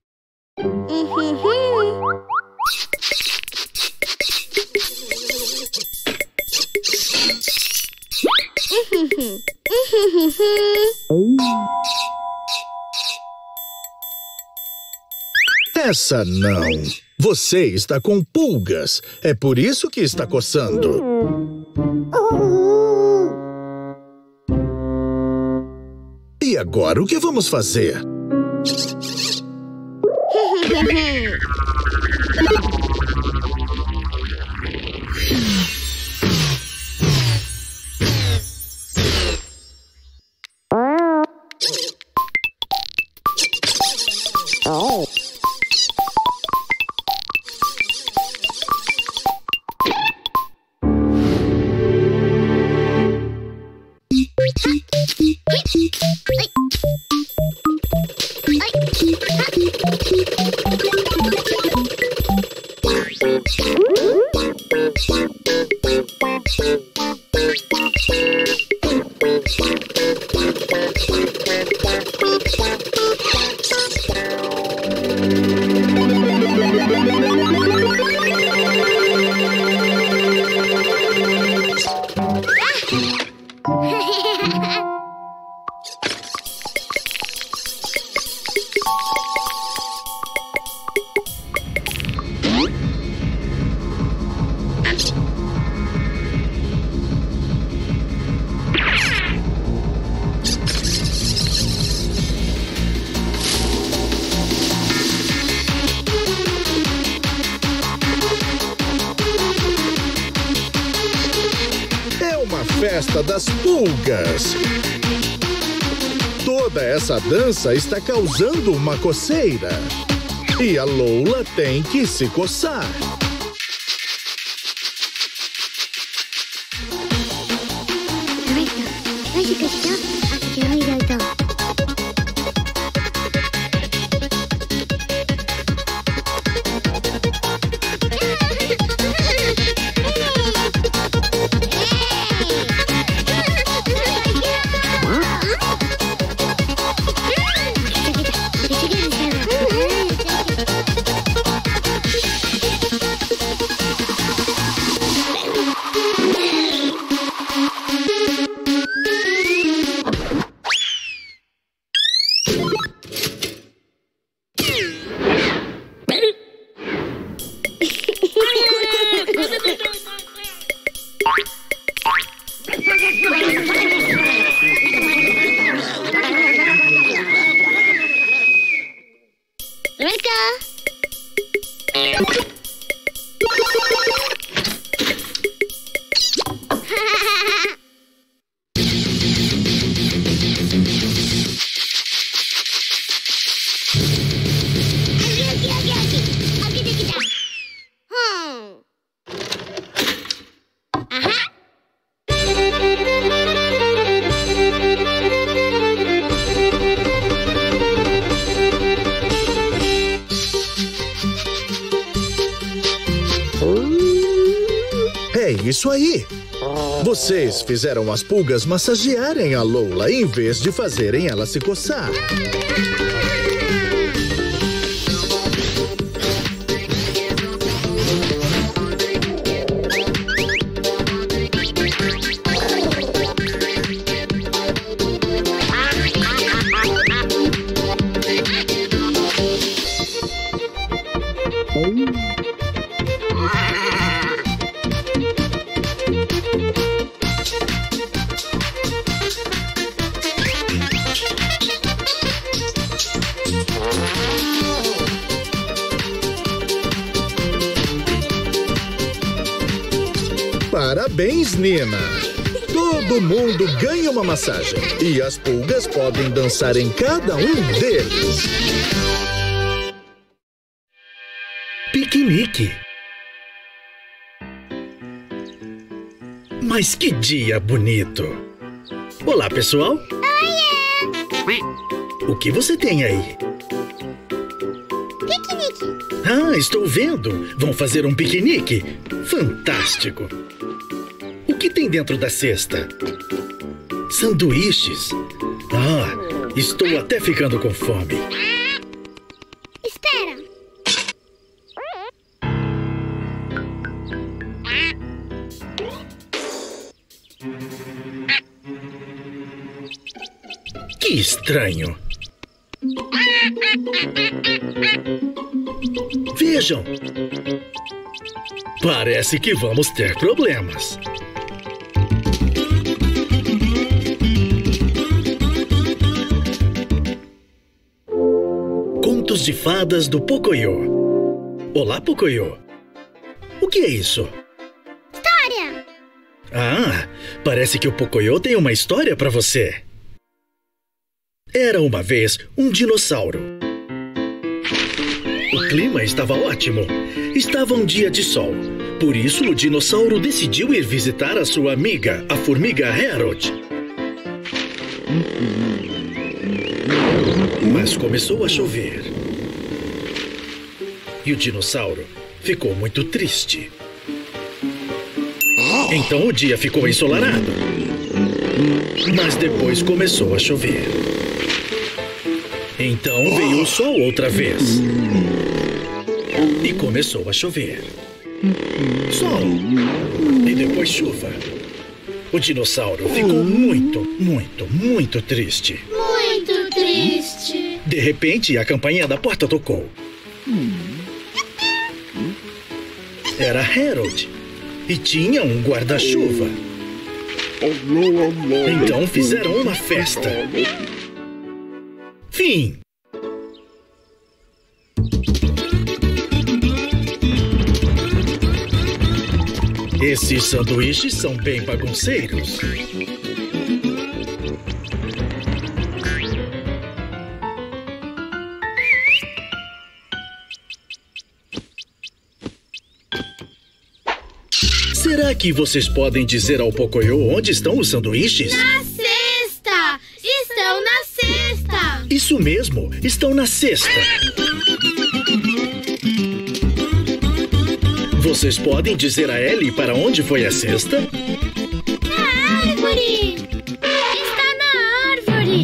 Essa não. Você está com pulgas. É por isso que está coçando. E agora, o que vamos fazer? Toda essa dança está causando uma coceira. E a Lola tem que se coçar. Isso aí! Vocês fizeram as pulgas massagearem a Lola em vez de fazerem ela se coçar. Parabéns, Nina! Todo mundo ganha uma massagem e as pulgas podem dançar em cada um deles. Piquenique. Mas que dia bonito! Olá, pessoal! Olá! O que você tem aí? Piquenique. Ah, estou vendo! Vão fazer um piquenique? Fantástico! O que tem dentro da cesta? Sanduíches. Ah, estou até ficando com fome. Espera. Que estranho. Vejam. Parece que vamos ter problemas. Contos de fadas do Pocoyo. Olá, Pocoyo. O que é isso? História! Ah, parece que o Pocoyo tem uma história para você. Era uma vez um dinossauro. O clima estava ótimo. Estava um dia de sol. Por isso, o dinossauro decidiu ir visitar a sua amiga, a formiga Harold. Mas começou a chover. E o dinossauro ficou muito triste. Então o dia ficou ensolarado. Mas depois começou a chover. Então veio o sol outra vez. E começou a chover. Sol. E depois chuva. O dinossauro ficou muito, muito, muito triste. Muito triste. De repente, a campainha da porta tocou. Era Harold. E tinha um guarda-chuva. Então fizeram uma festa. Fim! Esses sanduíches são bem bagunceiros. Será que vocês podem dizer ao Pocoyo onde estão os sanduíches? Na cesta! Estão na cesta! Isso mesmo, estão na cesta. Vocês podem dizer a Ellie para onde foi a cesta? Na árvore! Está na árvore!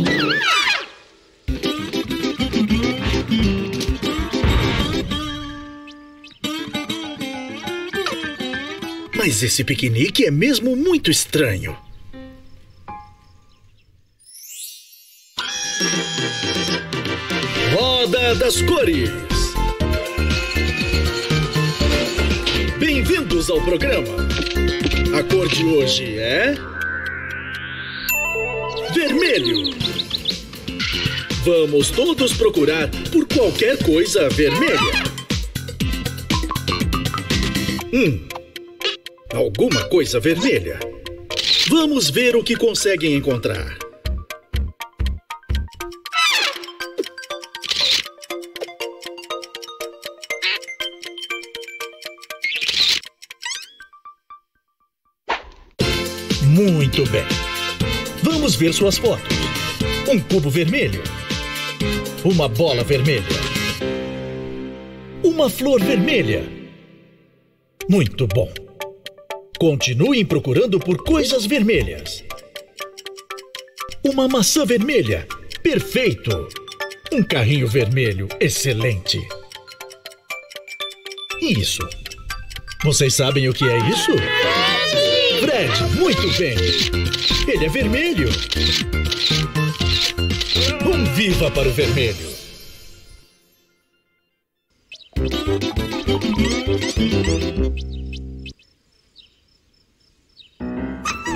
Mas esse piquenique é mesmo muito estranho. Roda das cores! Bem-vindos ao programa. A cor de hoje é... vermelho. Vamos todos procurar por qualquer coisa vermelha. Hum, alguma coisa vermelha. Vamos ver o que conseguem encontrar. Muito bem. Vamos ver suas fotos. Um cubo vermelho. Uma bola vermelha. Uma flor vermelha. Muito bom. Continuem procurando por coisas vermelhas. Uma maçã vermelha. Perfeito. Um carrinho vermelho. Excelente. Isso. Vocês sabem o que é isso? Fred, muito bem. Ele é vermelho. Um viva para o vermelho.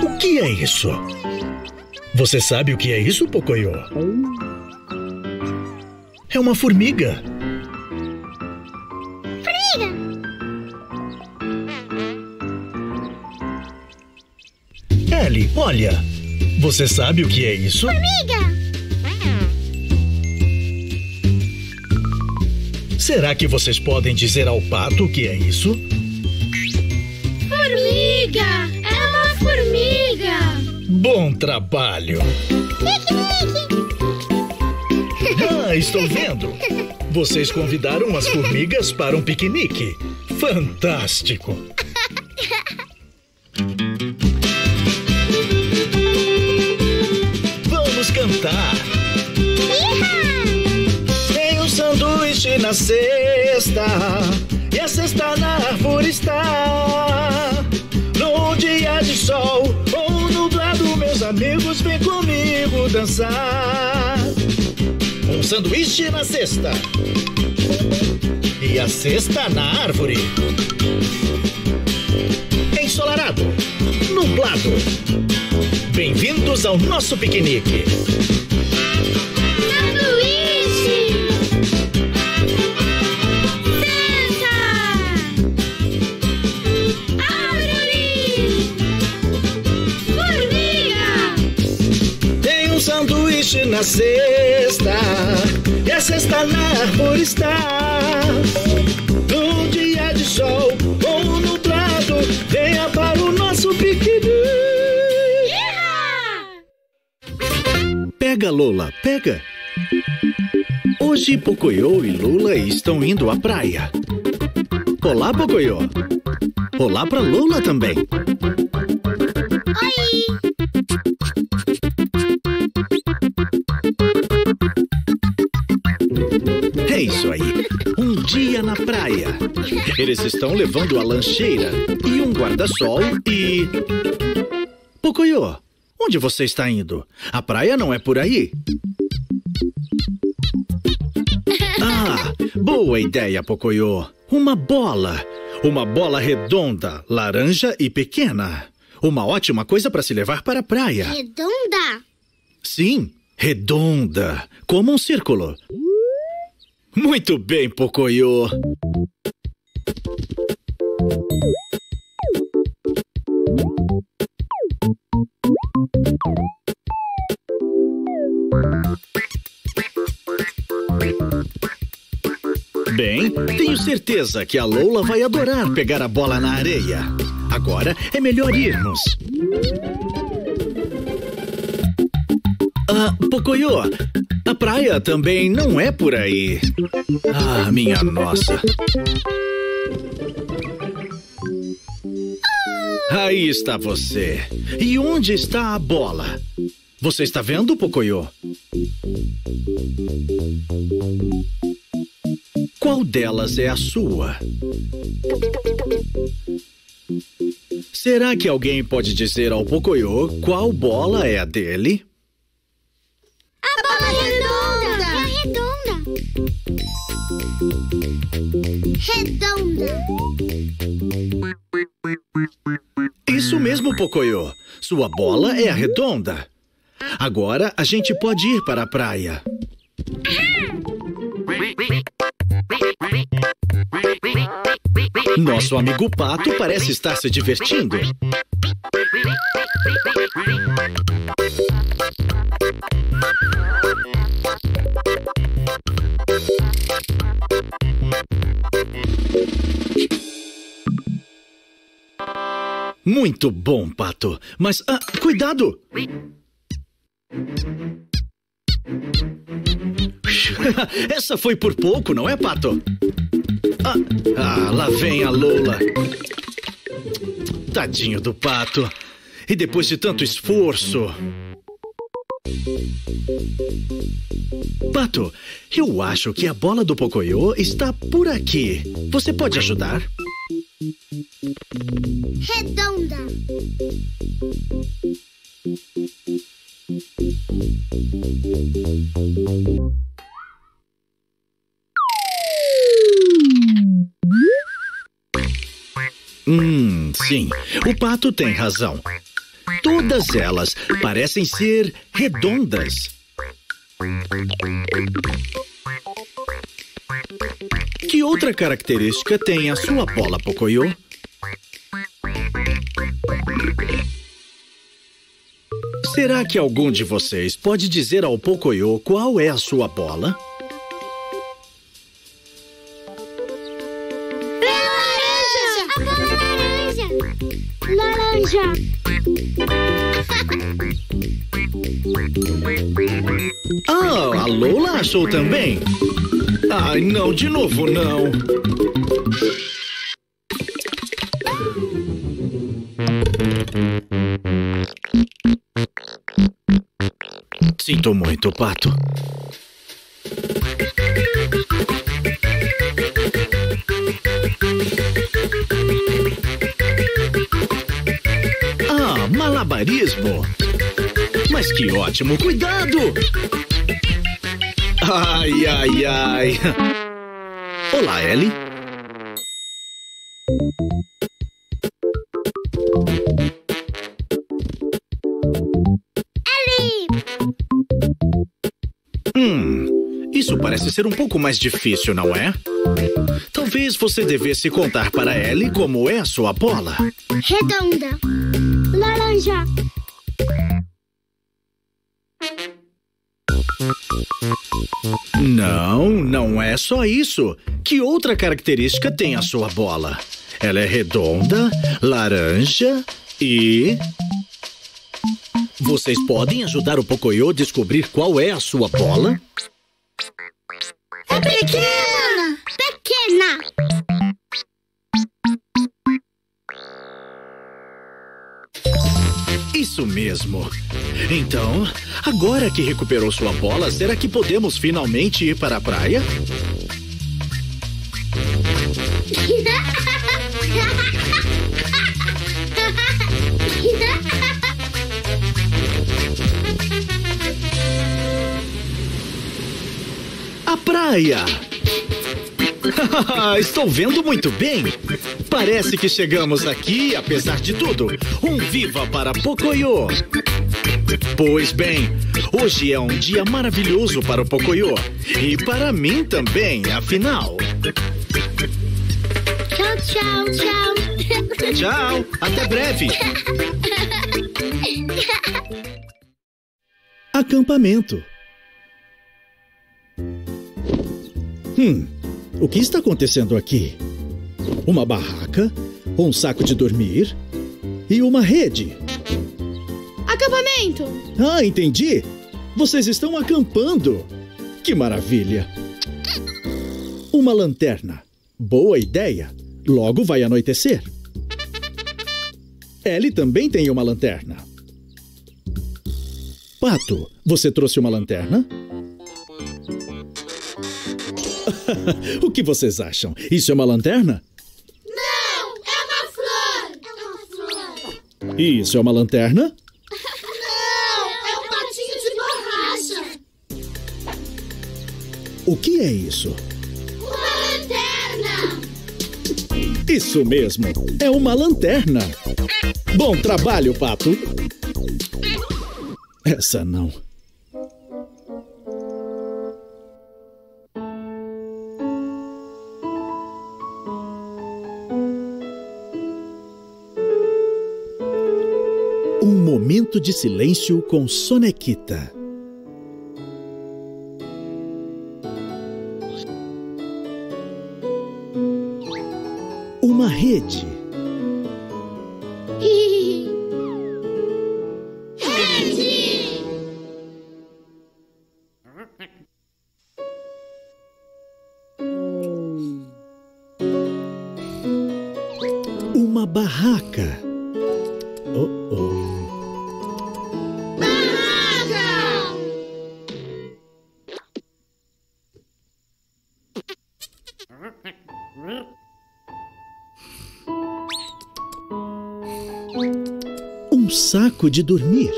O que é isso? Você sabe o que é isso, Pocoyo? É uma formiga. Ellie, olha! Você sabe o que é isso? Formiga! Será que vocês podem dizer ao Pato o que é isso? Formiga! É uma formiga! Bom trabalho! Pique, pique. Ah, estou vendo! Vocês convidaram as formigas para um piquenique! Fantástico! Cantar. Tem um sanduíche na cesta e a cesta na árvore está. Num dia de sol ou nublado, meus amigos, vem comigo dançar. Um sanduíche na cesta e a cesta na árvore. Ensolarado, nublado. Bem-vindos ao nosso piquenique. Na cesta, e a cesta na árvore está. Num dia de sol ou nublado, venha para o nosso piquenique. Yeah! Pega, Lola, pega. Hoje Pocoyo e Lula estão indo à praia. Olá, Pocoyo. Olá pra Lola também. Oi! É isso aí, um dia na praia. Eles estão levando a lancheira e um guarda-sol e... Pocoyo, onde você está indo? A praia não é por aí. Ah, boa ideia, Pocoyo. Uma bola. Uma bola redonda, laranja e pequena. Uma ótima coisa para se levar para a praia. Redonda? Sim, redonda, como um círculo. Muito bem, Pocoyo. Bem, tenho certeza que a Lola vai adorar pegar a bola na areia. Agora é melhor irmos. Ah, Pocoyo, a praia também não é por aí. Ah, minha nossa. Aí está você. E onde está a bola? Você está vendo, Pocoyo? Qual delas é a sua? Será que alguém pode dizer ao Pocoyo qual bola é a dele? A bola redonda! É redonda! Redonda! Isso mesmo, Pocoyo! Sua bola é a redonda! Agora a gente pode ir para a praia! Nosso amigo Pato parece estar se divertindo! Muito bom, Pato. Mas, ah, cuidado! Essa foi por pouco, não é, Pato? Ah, ah, lá vem a Lola. Tadinho do Pato. E depois de tanto esforço... Pato, eu acho que a bola do Pocoyo está por aqui. Você pode ajudar? Redonda. Hum, sim. O Pato tem razão. Todas elas parecem ser redondas. Que outra característica tem a sua bola, Pocoyo? Será que algum de vocês pode dizer ao Pocoyo qual é a sua bola? A bola laranja! Laranja! Ah, a Lola achou também. Ai, não, de novo não. Sinto muito, Pato. Mas que ótimo! Cuidado! Ai, ai, ai! Olá, Ellie! Ellie! Hum, isso parece ser um pouco mais difícil, não é? Talvez você devesse contar para Ellie como é a sua bola. Redonda. Laranja. Não, não é só isso. Que outra característica tem a sua bola? Ela é redonda, laranja e... Vocês podem ajudar o Pocoyo a descobrir qual é a sua bola? É pequena! Pequena! Isso mesmo. Então, agora que recuperou sua bola, será que podemos finalmente ir para a praia? A praia! Estou vendo muito bem. Parece que chegamos aqui, apesar de tudo. Um viva para Pocoyo! Pois bem, hoje é um dia maravilhoso para o Pocoyo. E para mim também, afinal. Tchau, tchau, tchau. Tchau, até breve. Acampamento. Hum, o que está acontecendo aqui? Uma barraca, um saco de dormir e uma rede. Acampamento! Ah, entendi! Vocês estão acampando! Que maravilha! Uma lanterna. Boa ideia! Logo vai anoitecer. Ellie também tem uma lanterna. Pato, você trouxe uma lanterna? O que vocês acham? Isso é uma lanterna? Não! É uma flor! É uma flor! Isso é uma lanterna? Não! É um patinho de borracha! O que é isso? Uma lanterna! Isso mesmo! É uma lanterna! Bom trabalho, Pato! Essa não... Momento de silêncio com Sonequita. Uma rede. Rede! Uma barraca. Oh, oh. Saco de dormir.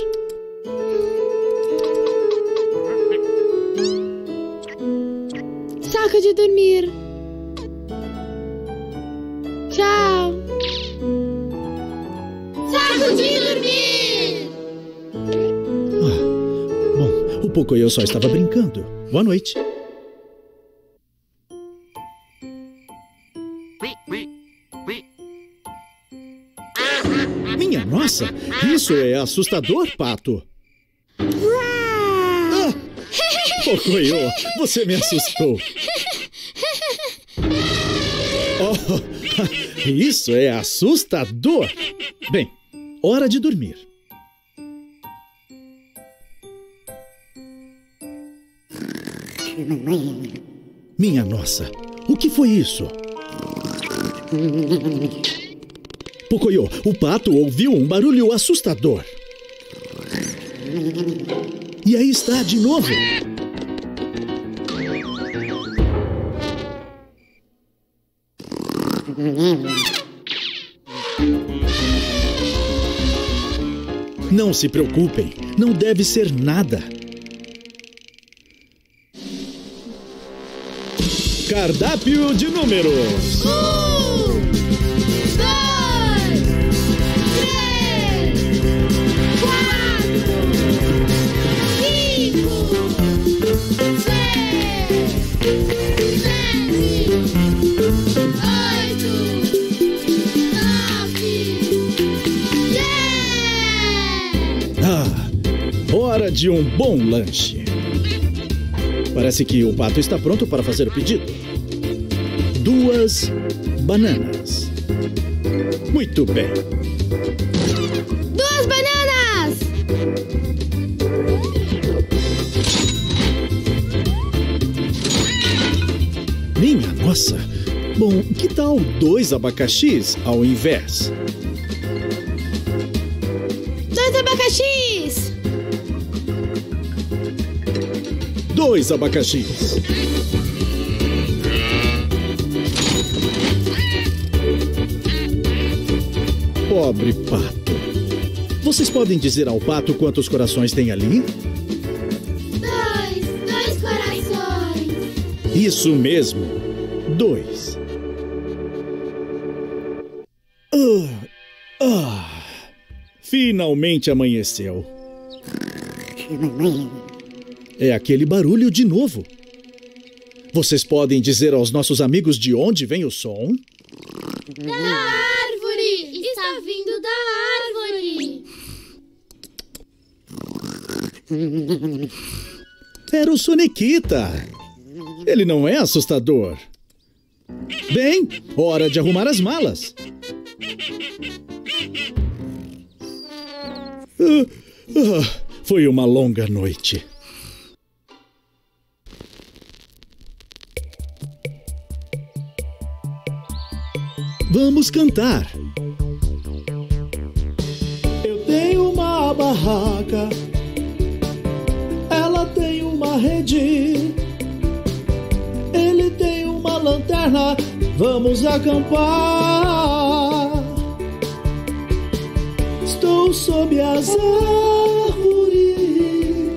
Saco de dormir. Tchau. Saco de dormir. Ah, bom, o Pocoyo só estava brincando. Boa noite. Nossa, isso é assustador, Pato! Ah, Pocoyo, você me assustou! Oh, isso é assustador! Bem, hora de dormir. Minha nossa, o que foi isso? Pocoyo, o Pato ouviu um barulho assustador. E aí está de novo. Não Não se preocupem, não deve ser nada. Cardápio de números. Um, dois, três, quatro, cinco, seis, sete, oito, nove, dez. Ah, hora de um bom lanche. Parece que o Pato está pronto para fazer o pedido. Duas bananas. Muito bem. Duas bananas! Minha nossa! Bom, que tal dois abacaxis ao invés? Dois abacaxis! Dois abacaxis. Pobre Pato. Vocês podem dizer ao Pato quantos corações tem ali? Dois. Dois corações. Isso mesmo. Dois. Ah, ah. Finalmente amanheceu. É aquele barulho de novo. Vocês podem dizer aos nossos amigos de onde vem o som? Da árvore! Está vindo da árvore! Era o Sonequita. Ele não é assustador. Bem, hora de arrumar as malas. Ah, ah, foi uma longa noite. Vamos cantar. Eu tenho uma barraca, ela tem uma rede, ele tem uma lanterna, vamos acampar. Estou sob as árvores,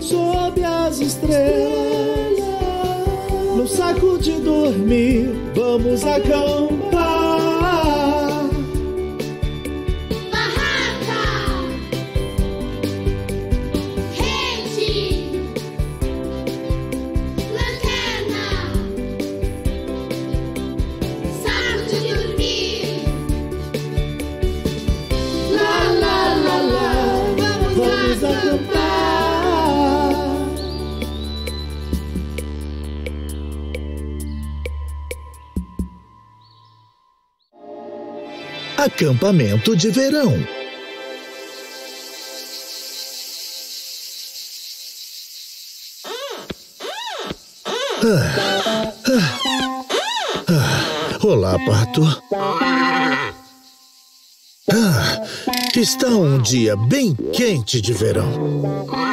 sob as estrelas, no saco de dormir, vamos acampar. Acampamento de verão. Ah, ah, ah. Olá, Pato. Ah, está um dia bem quente de verão. Ah.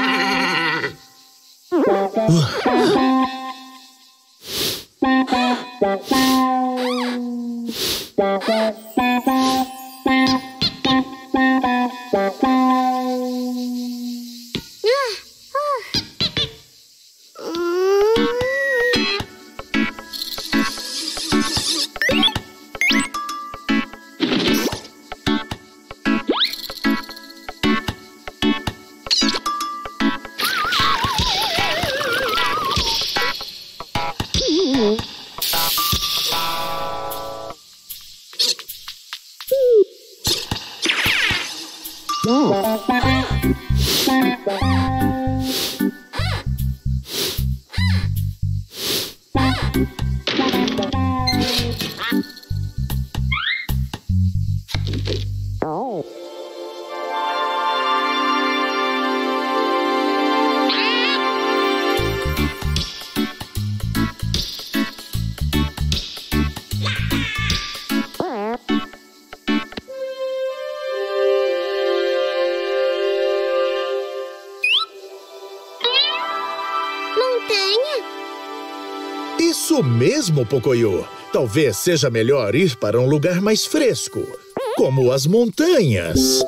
Mesmo, Pocoyo, talvez seja melhor ir para um lugar mais fresco. como as montanhas.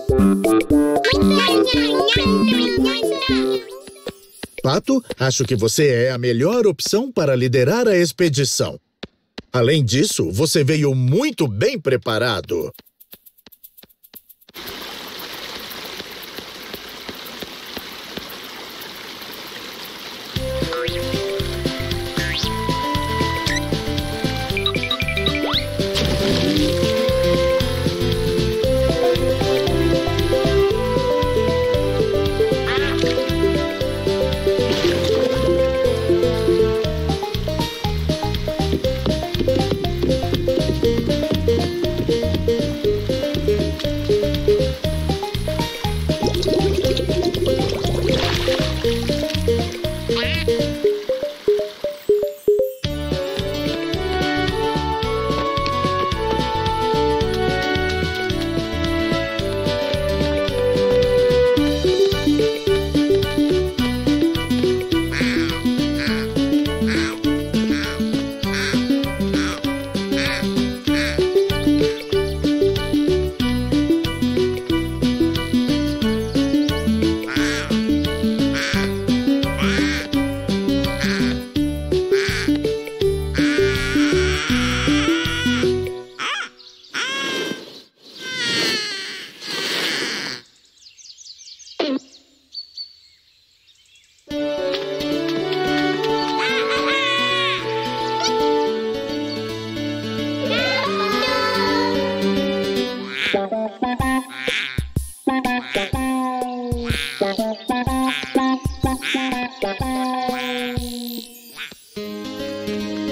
Pato, acho que você é a melhor opção para liderar a expedição. Além disso, você veio muito bem preparado.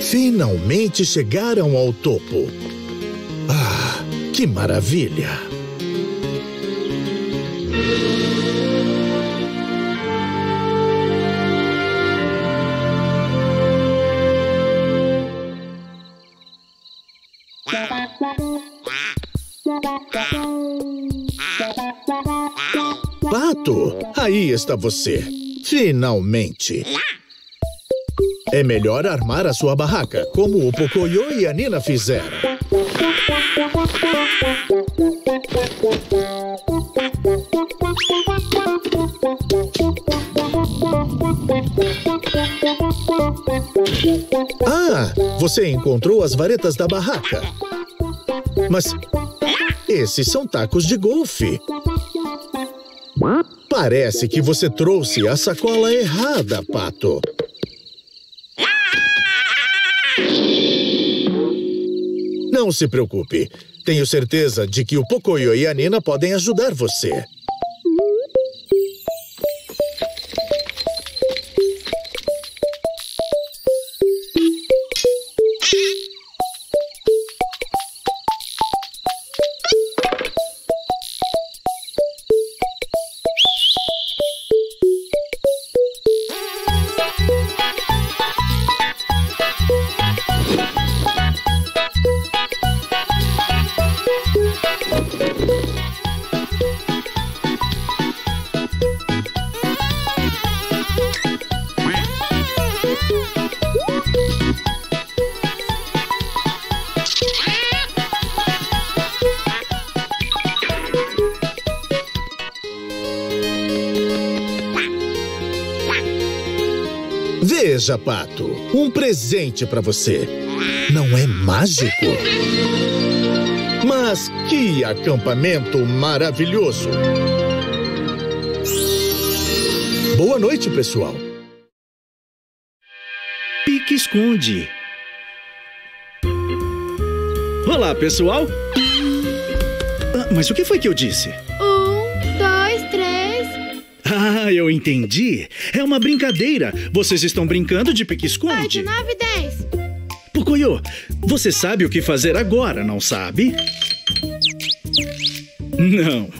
Finalmente chegaram ao topo. Ah, que maravilha! Pato, aí está você. Finalmente. É melhor armar a sua barraca, como o Pocoyo e a Nina fizeram. Ah, você encontrou as varetas da barraca. Mas esses são tacos de golfe. Parece que você trouxe a sacola errada, Pato. Não se preocupe. Tenho certeza de que o Pocoyo e a Nina podem ajudar você. Veja, Pato, um presente para você. Não é mágico? Mas que acampamento maravilhoso! Boa noite, pessoal. Pique esconde. Olá, pessoal. Ah, mas o que foi que eu disse? Um, dois, três... Ah, eu entendi. É uma brincadeira. Vocês estão brincando de pique-esconde. oito, nove, dez. Pocoyo, você sabe o que fazer agora, não sabe? Não.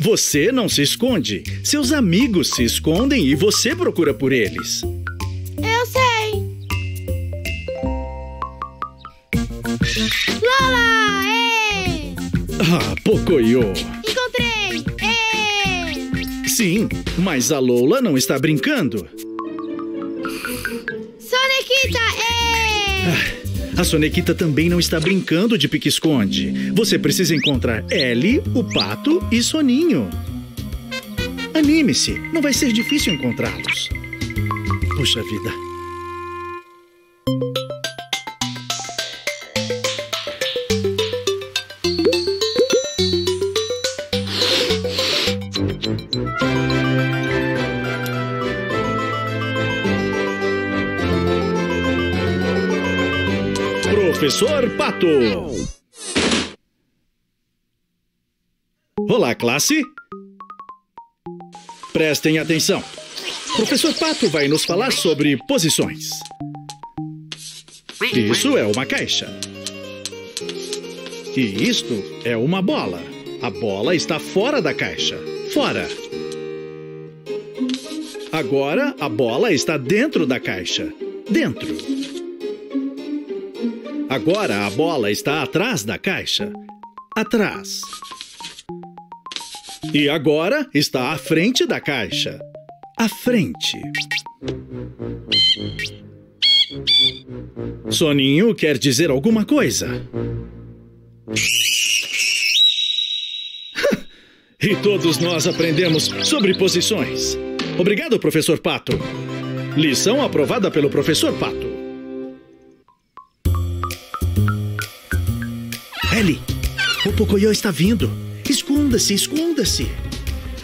Você não se esconde. Seus amigos se escondem e você procura por eles. Eu sei. Lola! Ê! Ah, Pocoyo. Sim, mas a Lola não está brincando. Sonequita, é! Ah, A Sonequita também não está brincando de pique-esconde. Você precisa encontrar Ellie, o Pato e Soninho. Anime-se, não vai ser difícil encontrá-los. Puxa vida. Professor Pato! Olá, classe! Prestem atenção. Professor Pato vai nos falar sobre posições. Isso é uma caixa. E isto é uma bola. A bola está fora da caixa. Fora! Agora a bola está dentro da caixa. Dentro! Agora a bola está atrás da caixa. Atrás. E agora está à frente da caixa. À frente. Soninho quer dizer alguma coisa. E todos nós aprendemos sobre posições. Obrigado, professor Pato. Lição aprovada pelo professor Pato. Ellie, o Pocoyo está vindo. Esconda-se, esconda-se.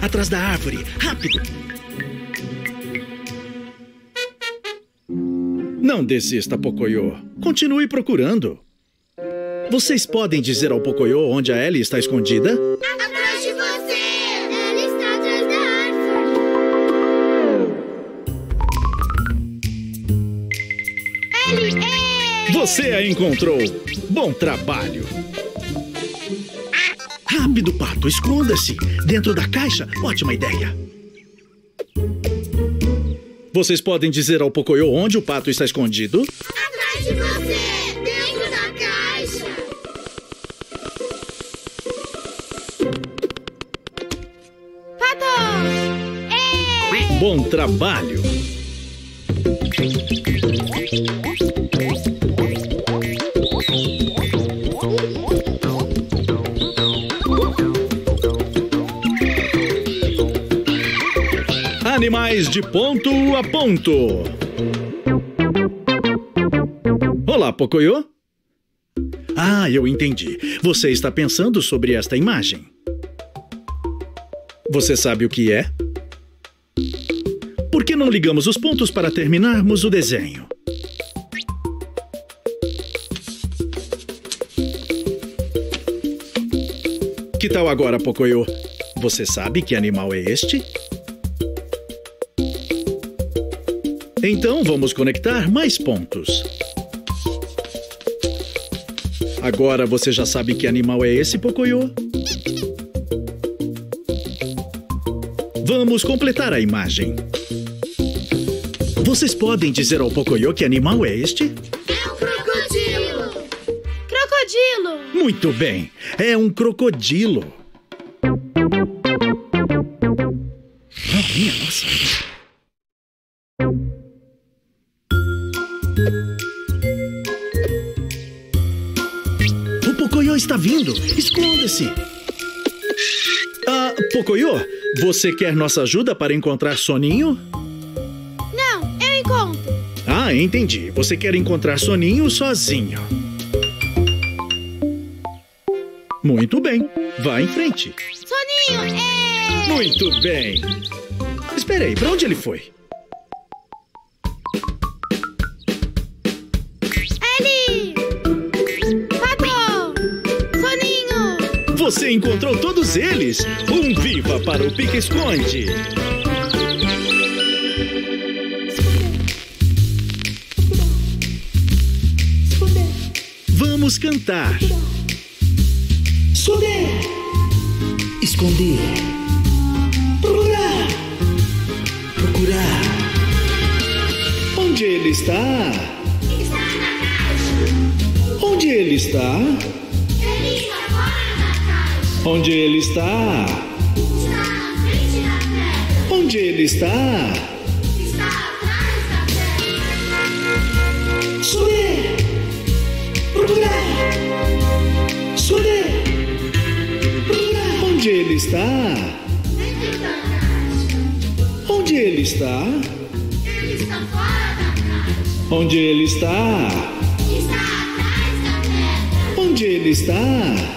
Atrás da árvore, rápido. Não desista, Pocoyo. Continue procurando. Vocês podem dizer ao Pocoyo onde a Ellie está escondida? Atrás de você! Ellie está atrás da árvore. Ellie, ei! Você a encontrou. Bom trabalho. Rápido, Pato, esconda-se. Dentro da caixa, ótima ideia. Vocês podem dizer ao Pocoyo onde o Pato está escondido? Atrás de você, dentro da caixa. Pato! Ei! Bom trabalho. Animais de ponto a ponto. Olá, Pocoyo. Ah, eu entendi. Você está pensando sobre esta imagem. Você sabe o que é? Por que não ligamos os pontos para terminarmos o desenho? Que tal agora, Pocoyo? Você sabe que animal é este? Então, vamos conectar mais pontos. Agora você já sabe que animal é esse, Pocoyo? Vamos completar a imagem. Vocês podem dizer ao Pocoyo que animal é este? É um crocodilo! Crocodilo! Muito bem! É um crocodilo! Oh, minha nossa! Pocoyo está vindo! Esconda-se! Ah, Pocoyo, você quer nossa ajuda para encontrar Soninho? Não, eu encontro. Ah, entendi. Você quer encontrar Soninho sozinho. Muito bem. Vá em frente. Soninho, é... Muito bem. Espera aí, para onde ele foi? Você encontrou todos eles! Um viva para o pique-esconde! Vamos cantar! Esconder! Esconder! Procurar! Procurar! Onde ele está? Está na caixa! Onde ele está? Onde ele está? Está na frente da pedra. Onde ele está? Está atrás da pedra. Subir! Onde ele está? Onde ele está? Ele está fora da caixa. Onde ele está? Está atrás da pedra. Onde ele está? Está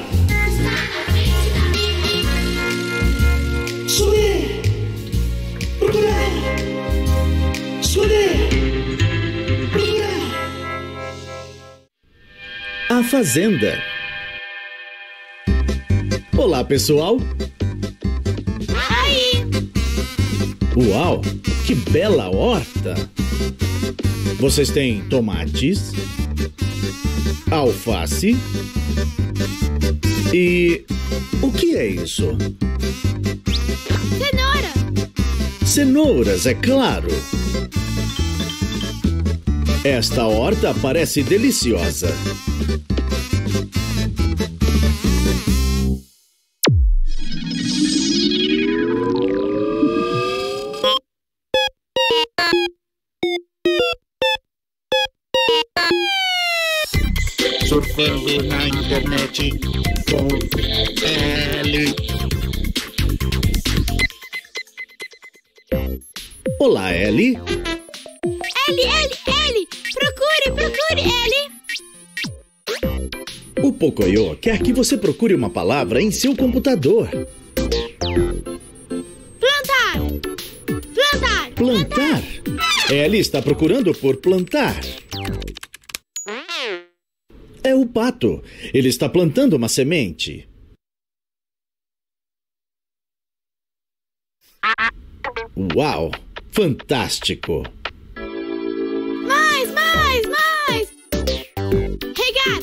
na frente da minha. Subir. Procurar. Subir. Procurar. A Fazenda. Olá, pessoal! Ai! Uau! Que bela horta! Vocês têm tomates, alface e... o que é isso? Cenoura! Cenouras, é claro! Esta horta parece deliciosa! Surfando na internet com Ellie. Olá, Ellie. Ellie, Ellie, Ellie! Procure, procure, Ellie! O Pocoyo quer que você procure uma palavra em seu computador. Plantar! Plantar! Plantar! Ellie está procurando por plantar. É o Pato. Ele está plantando uma semente. Uau! Fantástico! Mais, mais, mais! Regar!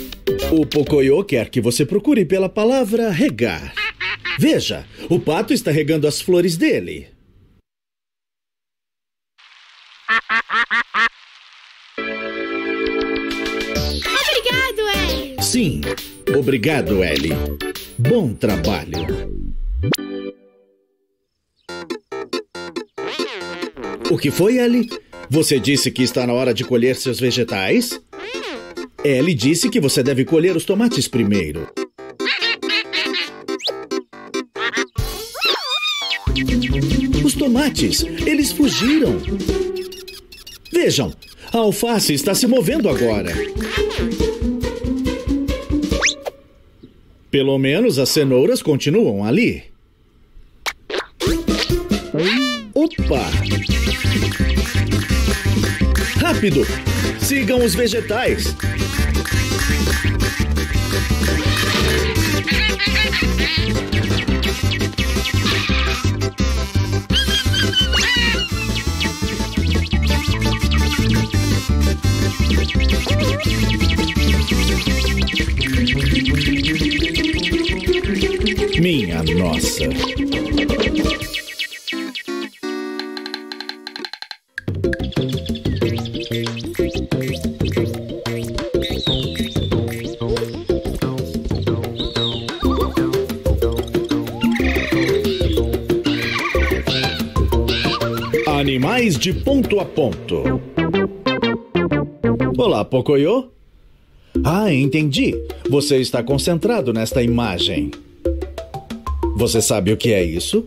O Pocoyo quer que você procure pela palavra regar. Veja, o Pato está regando as flores dele. Sim. Obrigado, Ellie. Bom trabalho. O que foi, Ellie? Você disse que está na hora de colher seus vegetais? Ellie disse que você deve colher os tomates primeiro. Os tomates, eles fugiram. Vejam, a alface está se movendo agora. Pelo menos as cenouras continuam ali. Opa! Rápido! Sigam os vegetais! Minha nossa! Animais de ponto a ponto. Olá, Pocoyo. Ah, entendi. Você está concentrado nesta imagem. Você sabe o que é isso?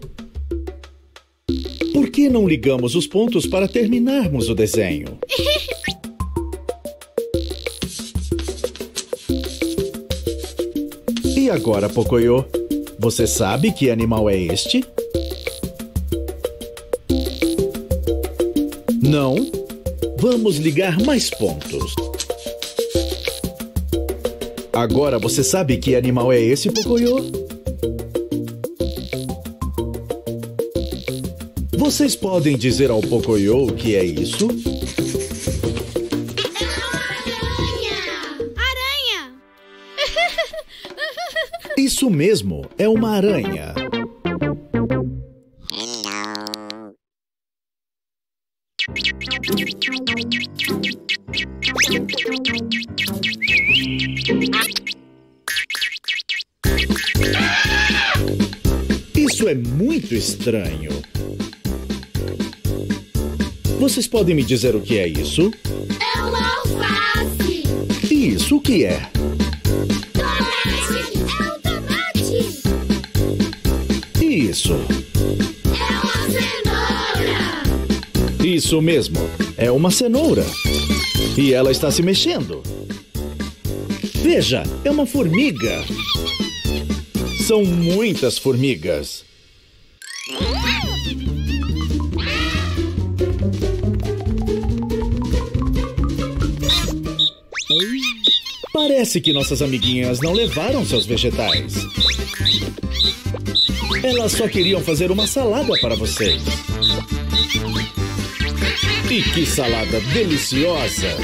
Por que não ligamos os pontos para terminarmos o desenho? E agora, Pocoyo? Você sabe que animal é este? Não? Vamos ligar mais pontos. Agora você sabe que animal é esse, Pocoyo? Vocês podem dizer ao Pocoyo o que é isso? É uma aranha! Aranha! Isso mesmo, é uma aranha. Isso é muito estranho. Vocês podem me dizer o que é isso? É uma alface! E isso o que é? Isso mesmo, é uma cenoura. E ela está se mexendo. Veja, é uma formiga. São muitas formigas. Parece que nossas amiguinhas não levaram seus vegetais. Elas só queriam fazer uma salada para vocês. E que salada deliciosa!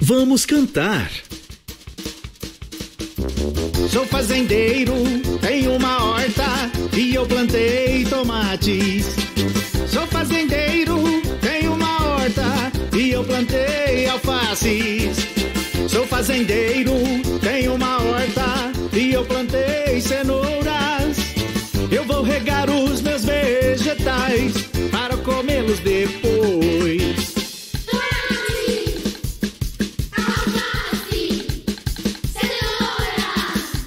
Vamos cantar! Sou fazendeiro, tenho uma horta e eu plantei tomates. Sou fazendeiro, tenho uma horta e eu plantei alfaces. Sou fazendeiro, tenho uma horta e eu plantei cenouras. Eu vou regar os meus vegetais para comê-los depois. Tomate, alface, cenoura, horta,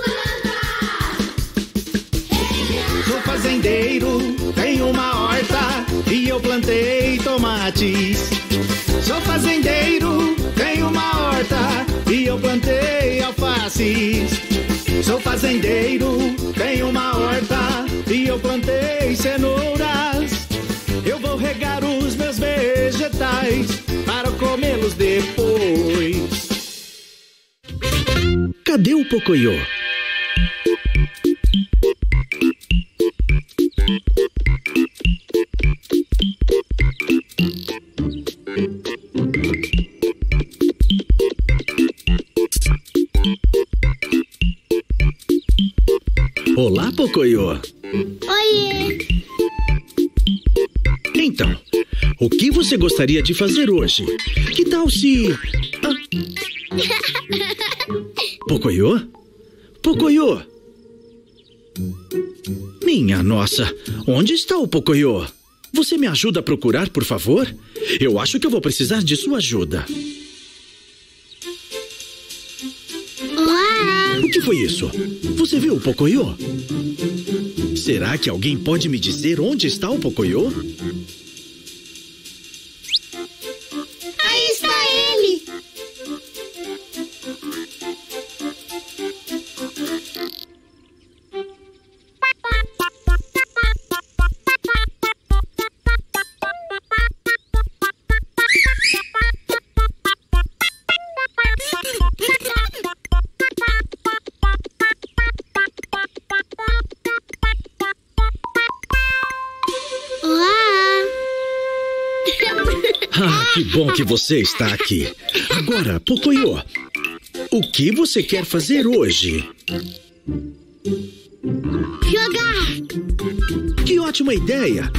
planta. Sou fazendeiro, tenho uma horta e eu plantei tomates. Sou fazendeiro, tenho uma horta e eu plantei alfaces. Sou fazendeiro, tenho uma horta e eu plantei cenouras. Eu vou regar os meus vegetais para comê-los depois. Cadê o Pocoyo? Olá, Pocoyo. Oiê. Então, o que você gostaria de fazer hoje? Que tal se... Ah. Pocoyo? Pocoyo? Minha nossa, onde está o Pocoyo? Você me ajuda a procurar, por favor? Eu acho que eu vou precisar de sua ajuda. O que foi isso? Você viu o Pocoyo? Será que alguém pode me dizer onde está o Pocoyo? Aí está ele! Que bom que você está aqui. Agora, Pocoyo, o que você quer fazer hoje? Jogar! Que ótima ideia!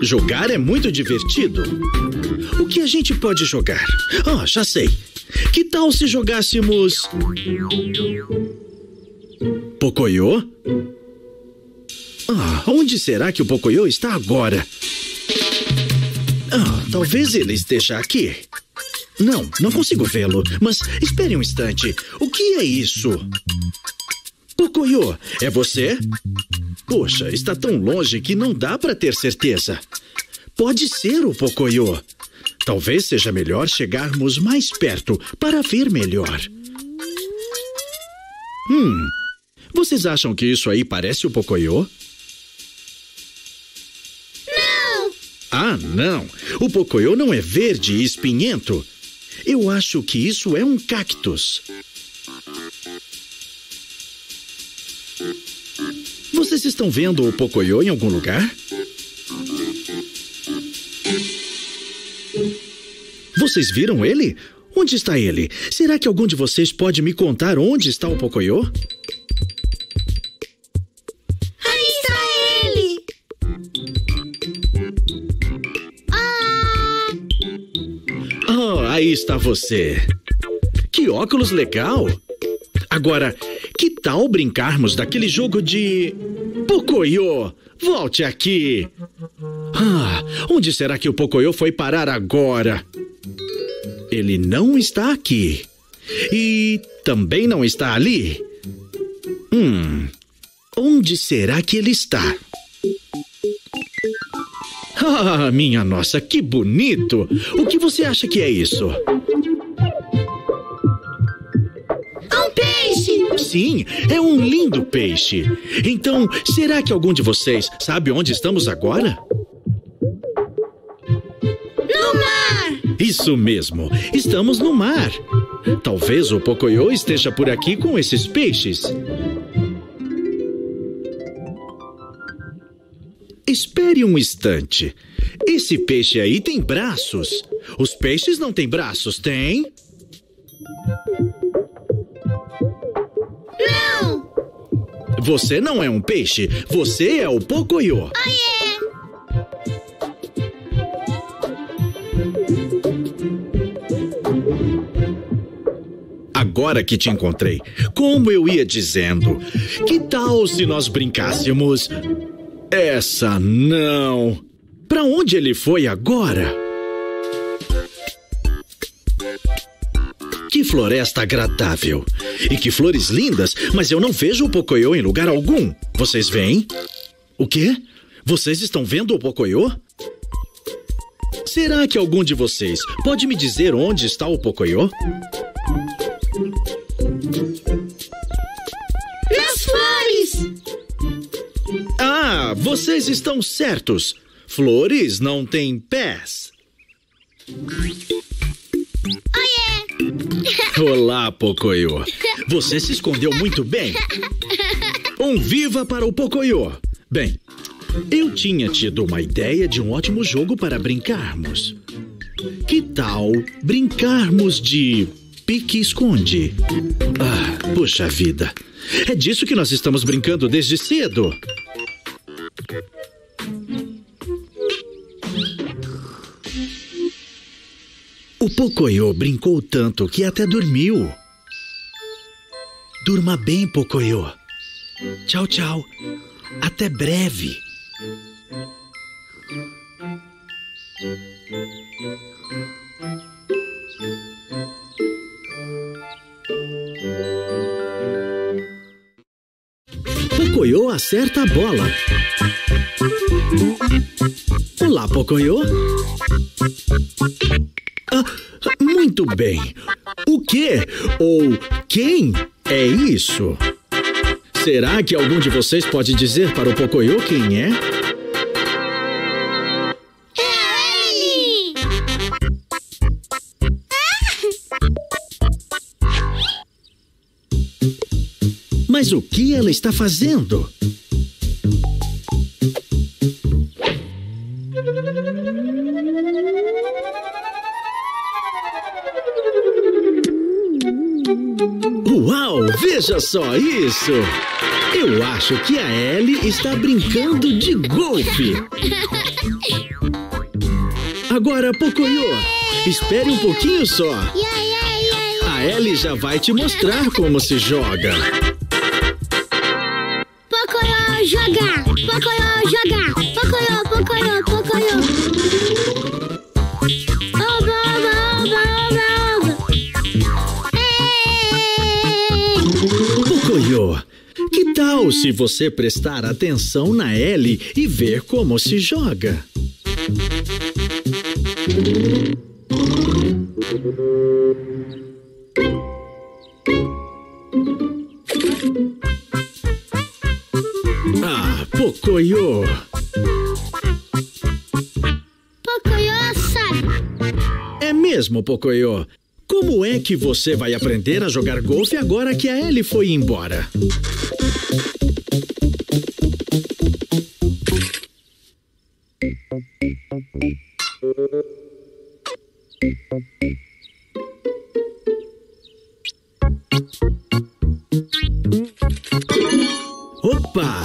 Jogar é muito divertido. O que a gente pode jogar? Ah, já sei. Que tal se jogássemos... Pocoyo? Ah, onde será que o Pocoyo está agora? Ah, talvez ele esteja aqui. Não, não consigo vê-lo. Mas espere um instante. O que é isso? Pocoyo, é você? Poxa, está tão longe que não dá para ter certeza. Pode ser o Pocoyo. Talvez seja melhor chegarmos mais perto para ver melhor. Hum, vocês acham que isso aí parece o Pocoyo? Ah, não! O Pocoyo não é verde e espinhento. Eu acho que isso é um cactus. Vocês estão vendo o Pocoyo em algum lugar? Vocês viram ele? Onde está ele? Será que algum de vocês pode me contar onde está o Pocoyo? Aí está você. Que óculos legal! Agora, que tal brincarmos daquele jogo de... Pocoyo, volte aqui! Ah, onde será que o Pocoyo foi parar agora? Ele não está aqui. E também não está ali. Hum, onde será que ele está? Ah, minha nossa, que bonito! O que você acha que é isso? Um peixe! Sim, é um lindo peixe. Então, será que algum de vocês sabe onde estamos agora? No mar! Isso mesmo, estamos no mar. Talvez o Pocoyo esteja por aqui com esses peixes. Espere um instante. Esse peixe aí tem braços. Os peixes não têm braços, tem? Não! Você não é um peixe. Você é o Pocoyo. Oh, yeah. Agora que te encontrei, como eu ia dizendo, que tal se nós brincássemos... Essa não! Pra onde ele foi agora? Que floresta agradável! E que flores lindas, mas eu não vejo o Pocoyo em lugar algum. Vocês veem? O quê? Vocês estão vendo o Pocoyo? Será que algum de vocês pode me dizer onde está o Pocoyo? Nas flores! Ah, vocês estão certos. Flores não têm pés. Oiê! Olá, Pocoyo. Você se escondeu muito bem. Um viva para o Pocoyo. Bem, eu tinha tido uma ideia de um ótimo jogo para brincarmos. Que tal brincarmos de pique-esconde? Ah, puxa vida. É disso que nós estamos brincando desde cedo. O Pocoyo brincou tanto que até dormiu. Durma bem, Pocoyo. Tchau, tchau. Até breve. Pocoyo acerta a bola. Olá, Pocoyo. Ah, muito bem. O que ou quem é isso? Será que algum de vocês pode dizer para o Pocoyo quem é? É a Ellie! Mas o que ela está fazendo? Veja só isso! Eu acho que a Ellie está brincando de golfe! Agora, Pocoyo, espere um pouquinho só! A Ellie já vai te mostrar como se joga! Pocoyo, jogar! Pocoyo, jogar! Pocoyo, Pocoyo, Pocoyo! Oba, oba, oba, oba! Pocoyo, que tal se você prestar atenção na Ellie e ver como se joga? Ah, Pocoyo! Pocoyo sabe! É mesmo, Pocoyo! Como é que você vai aprender a jogar golfe agora que a Ellie foi embora? Opa!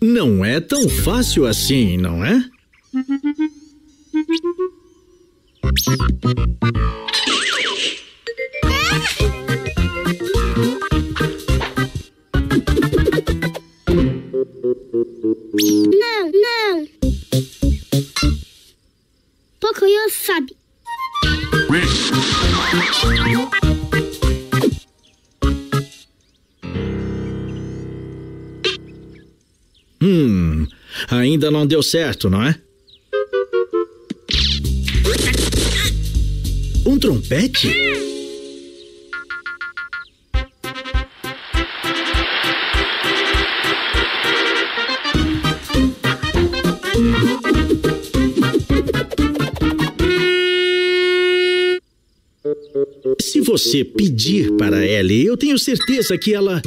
Não é tão fácil assim, não é? Não, não. Pocoyo sabe. Hum, ainda não deu certo, não é? Um trompete? Se você pedir para Ellie, eu tenho certeza que ela...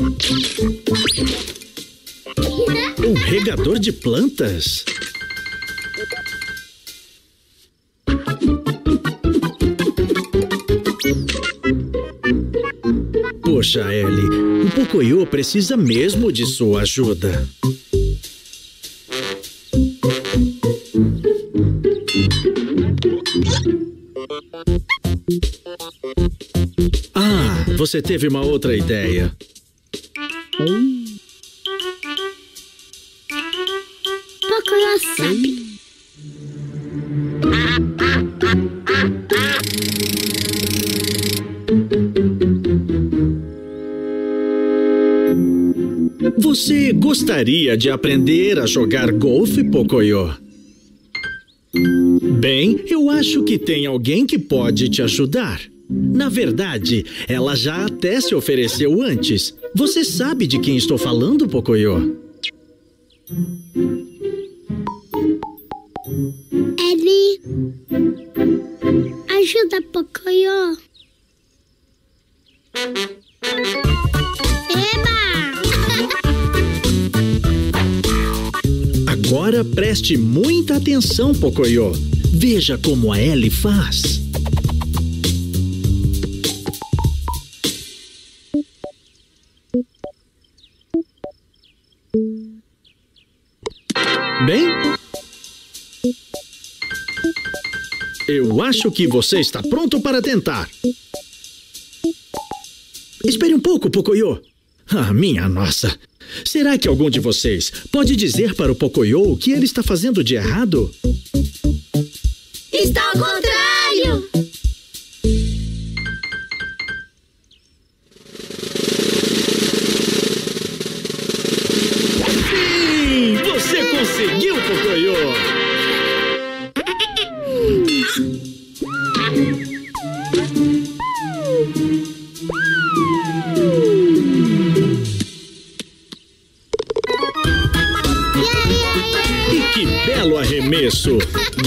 Um regador de plantas? Poxa, Ellie, o Pocoyo precisa mesmo de sua ajuda. Ah, você teve uma outra ideia. Pocoyo sabe. Você gostaria de aprender a jogar golfe, Pocoyo? Bem, eu acho que tem alguém que pode te ajudar. Na verdade, ela já até se ofereceu antes. Você sabe de quem estou falando, Pocoyo? Ellie, ajuda Pocoyo. Agora preste muita atenção, Pocoyo. Veja como a Ellie faz. Bem? Eu acho que você está pronto para tentar. Espere um pouco, Pocoyo. Ah, minha nossa! Será que algum de vocês pode dizer para o Pocoyo o que ele está fazendo de errado? Está ao contrário! Sim! Você conseguiu, Pocoyo! Arremesso.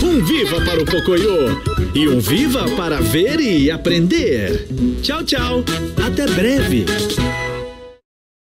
Um viva para o Pocoyo e um viva para ver e aprender. Tchau, tchau. Até breve.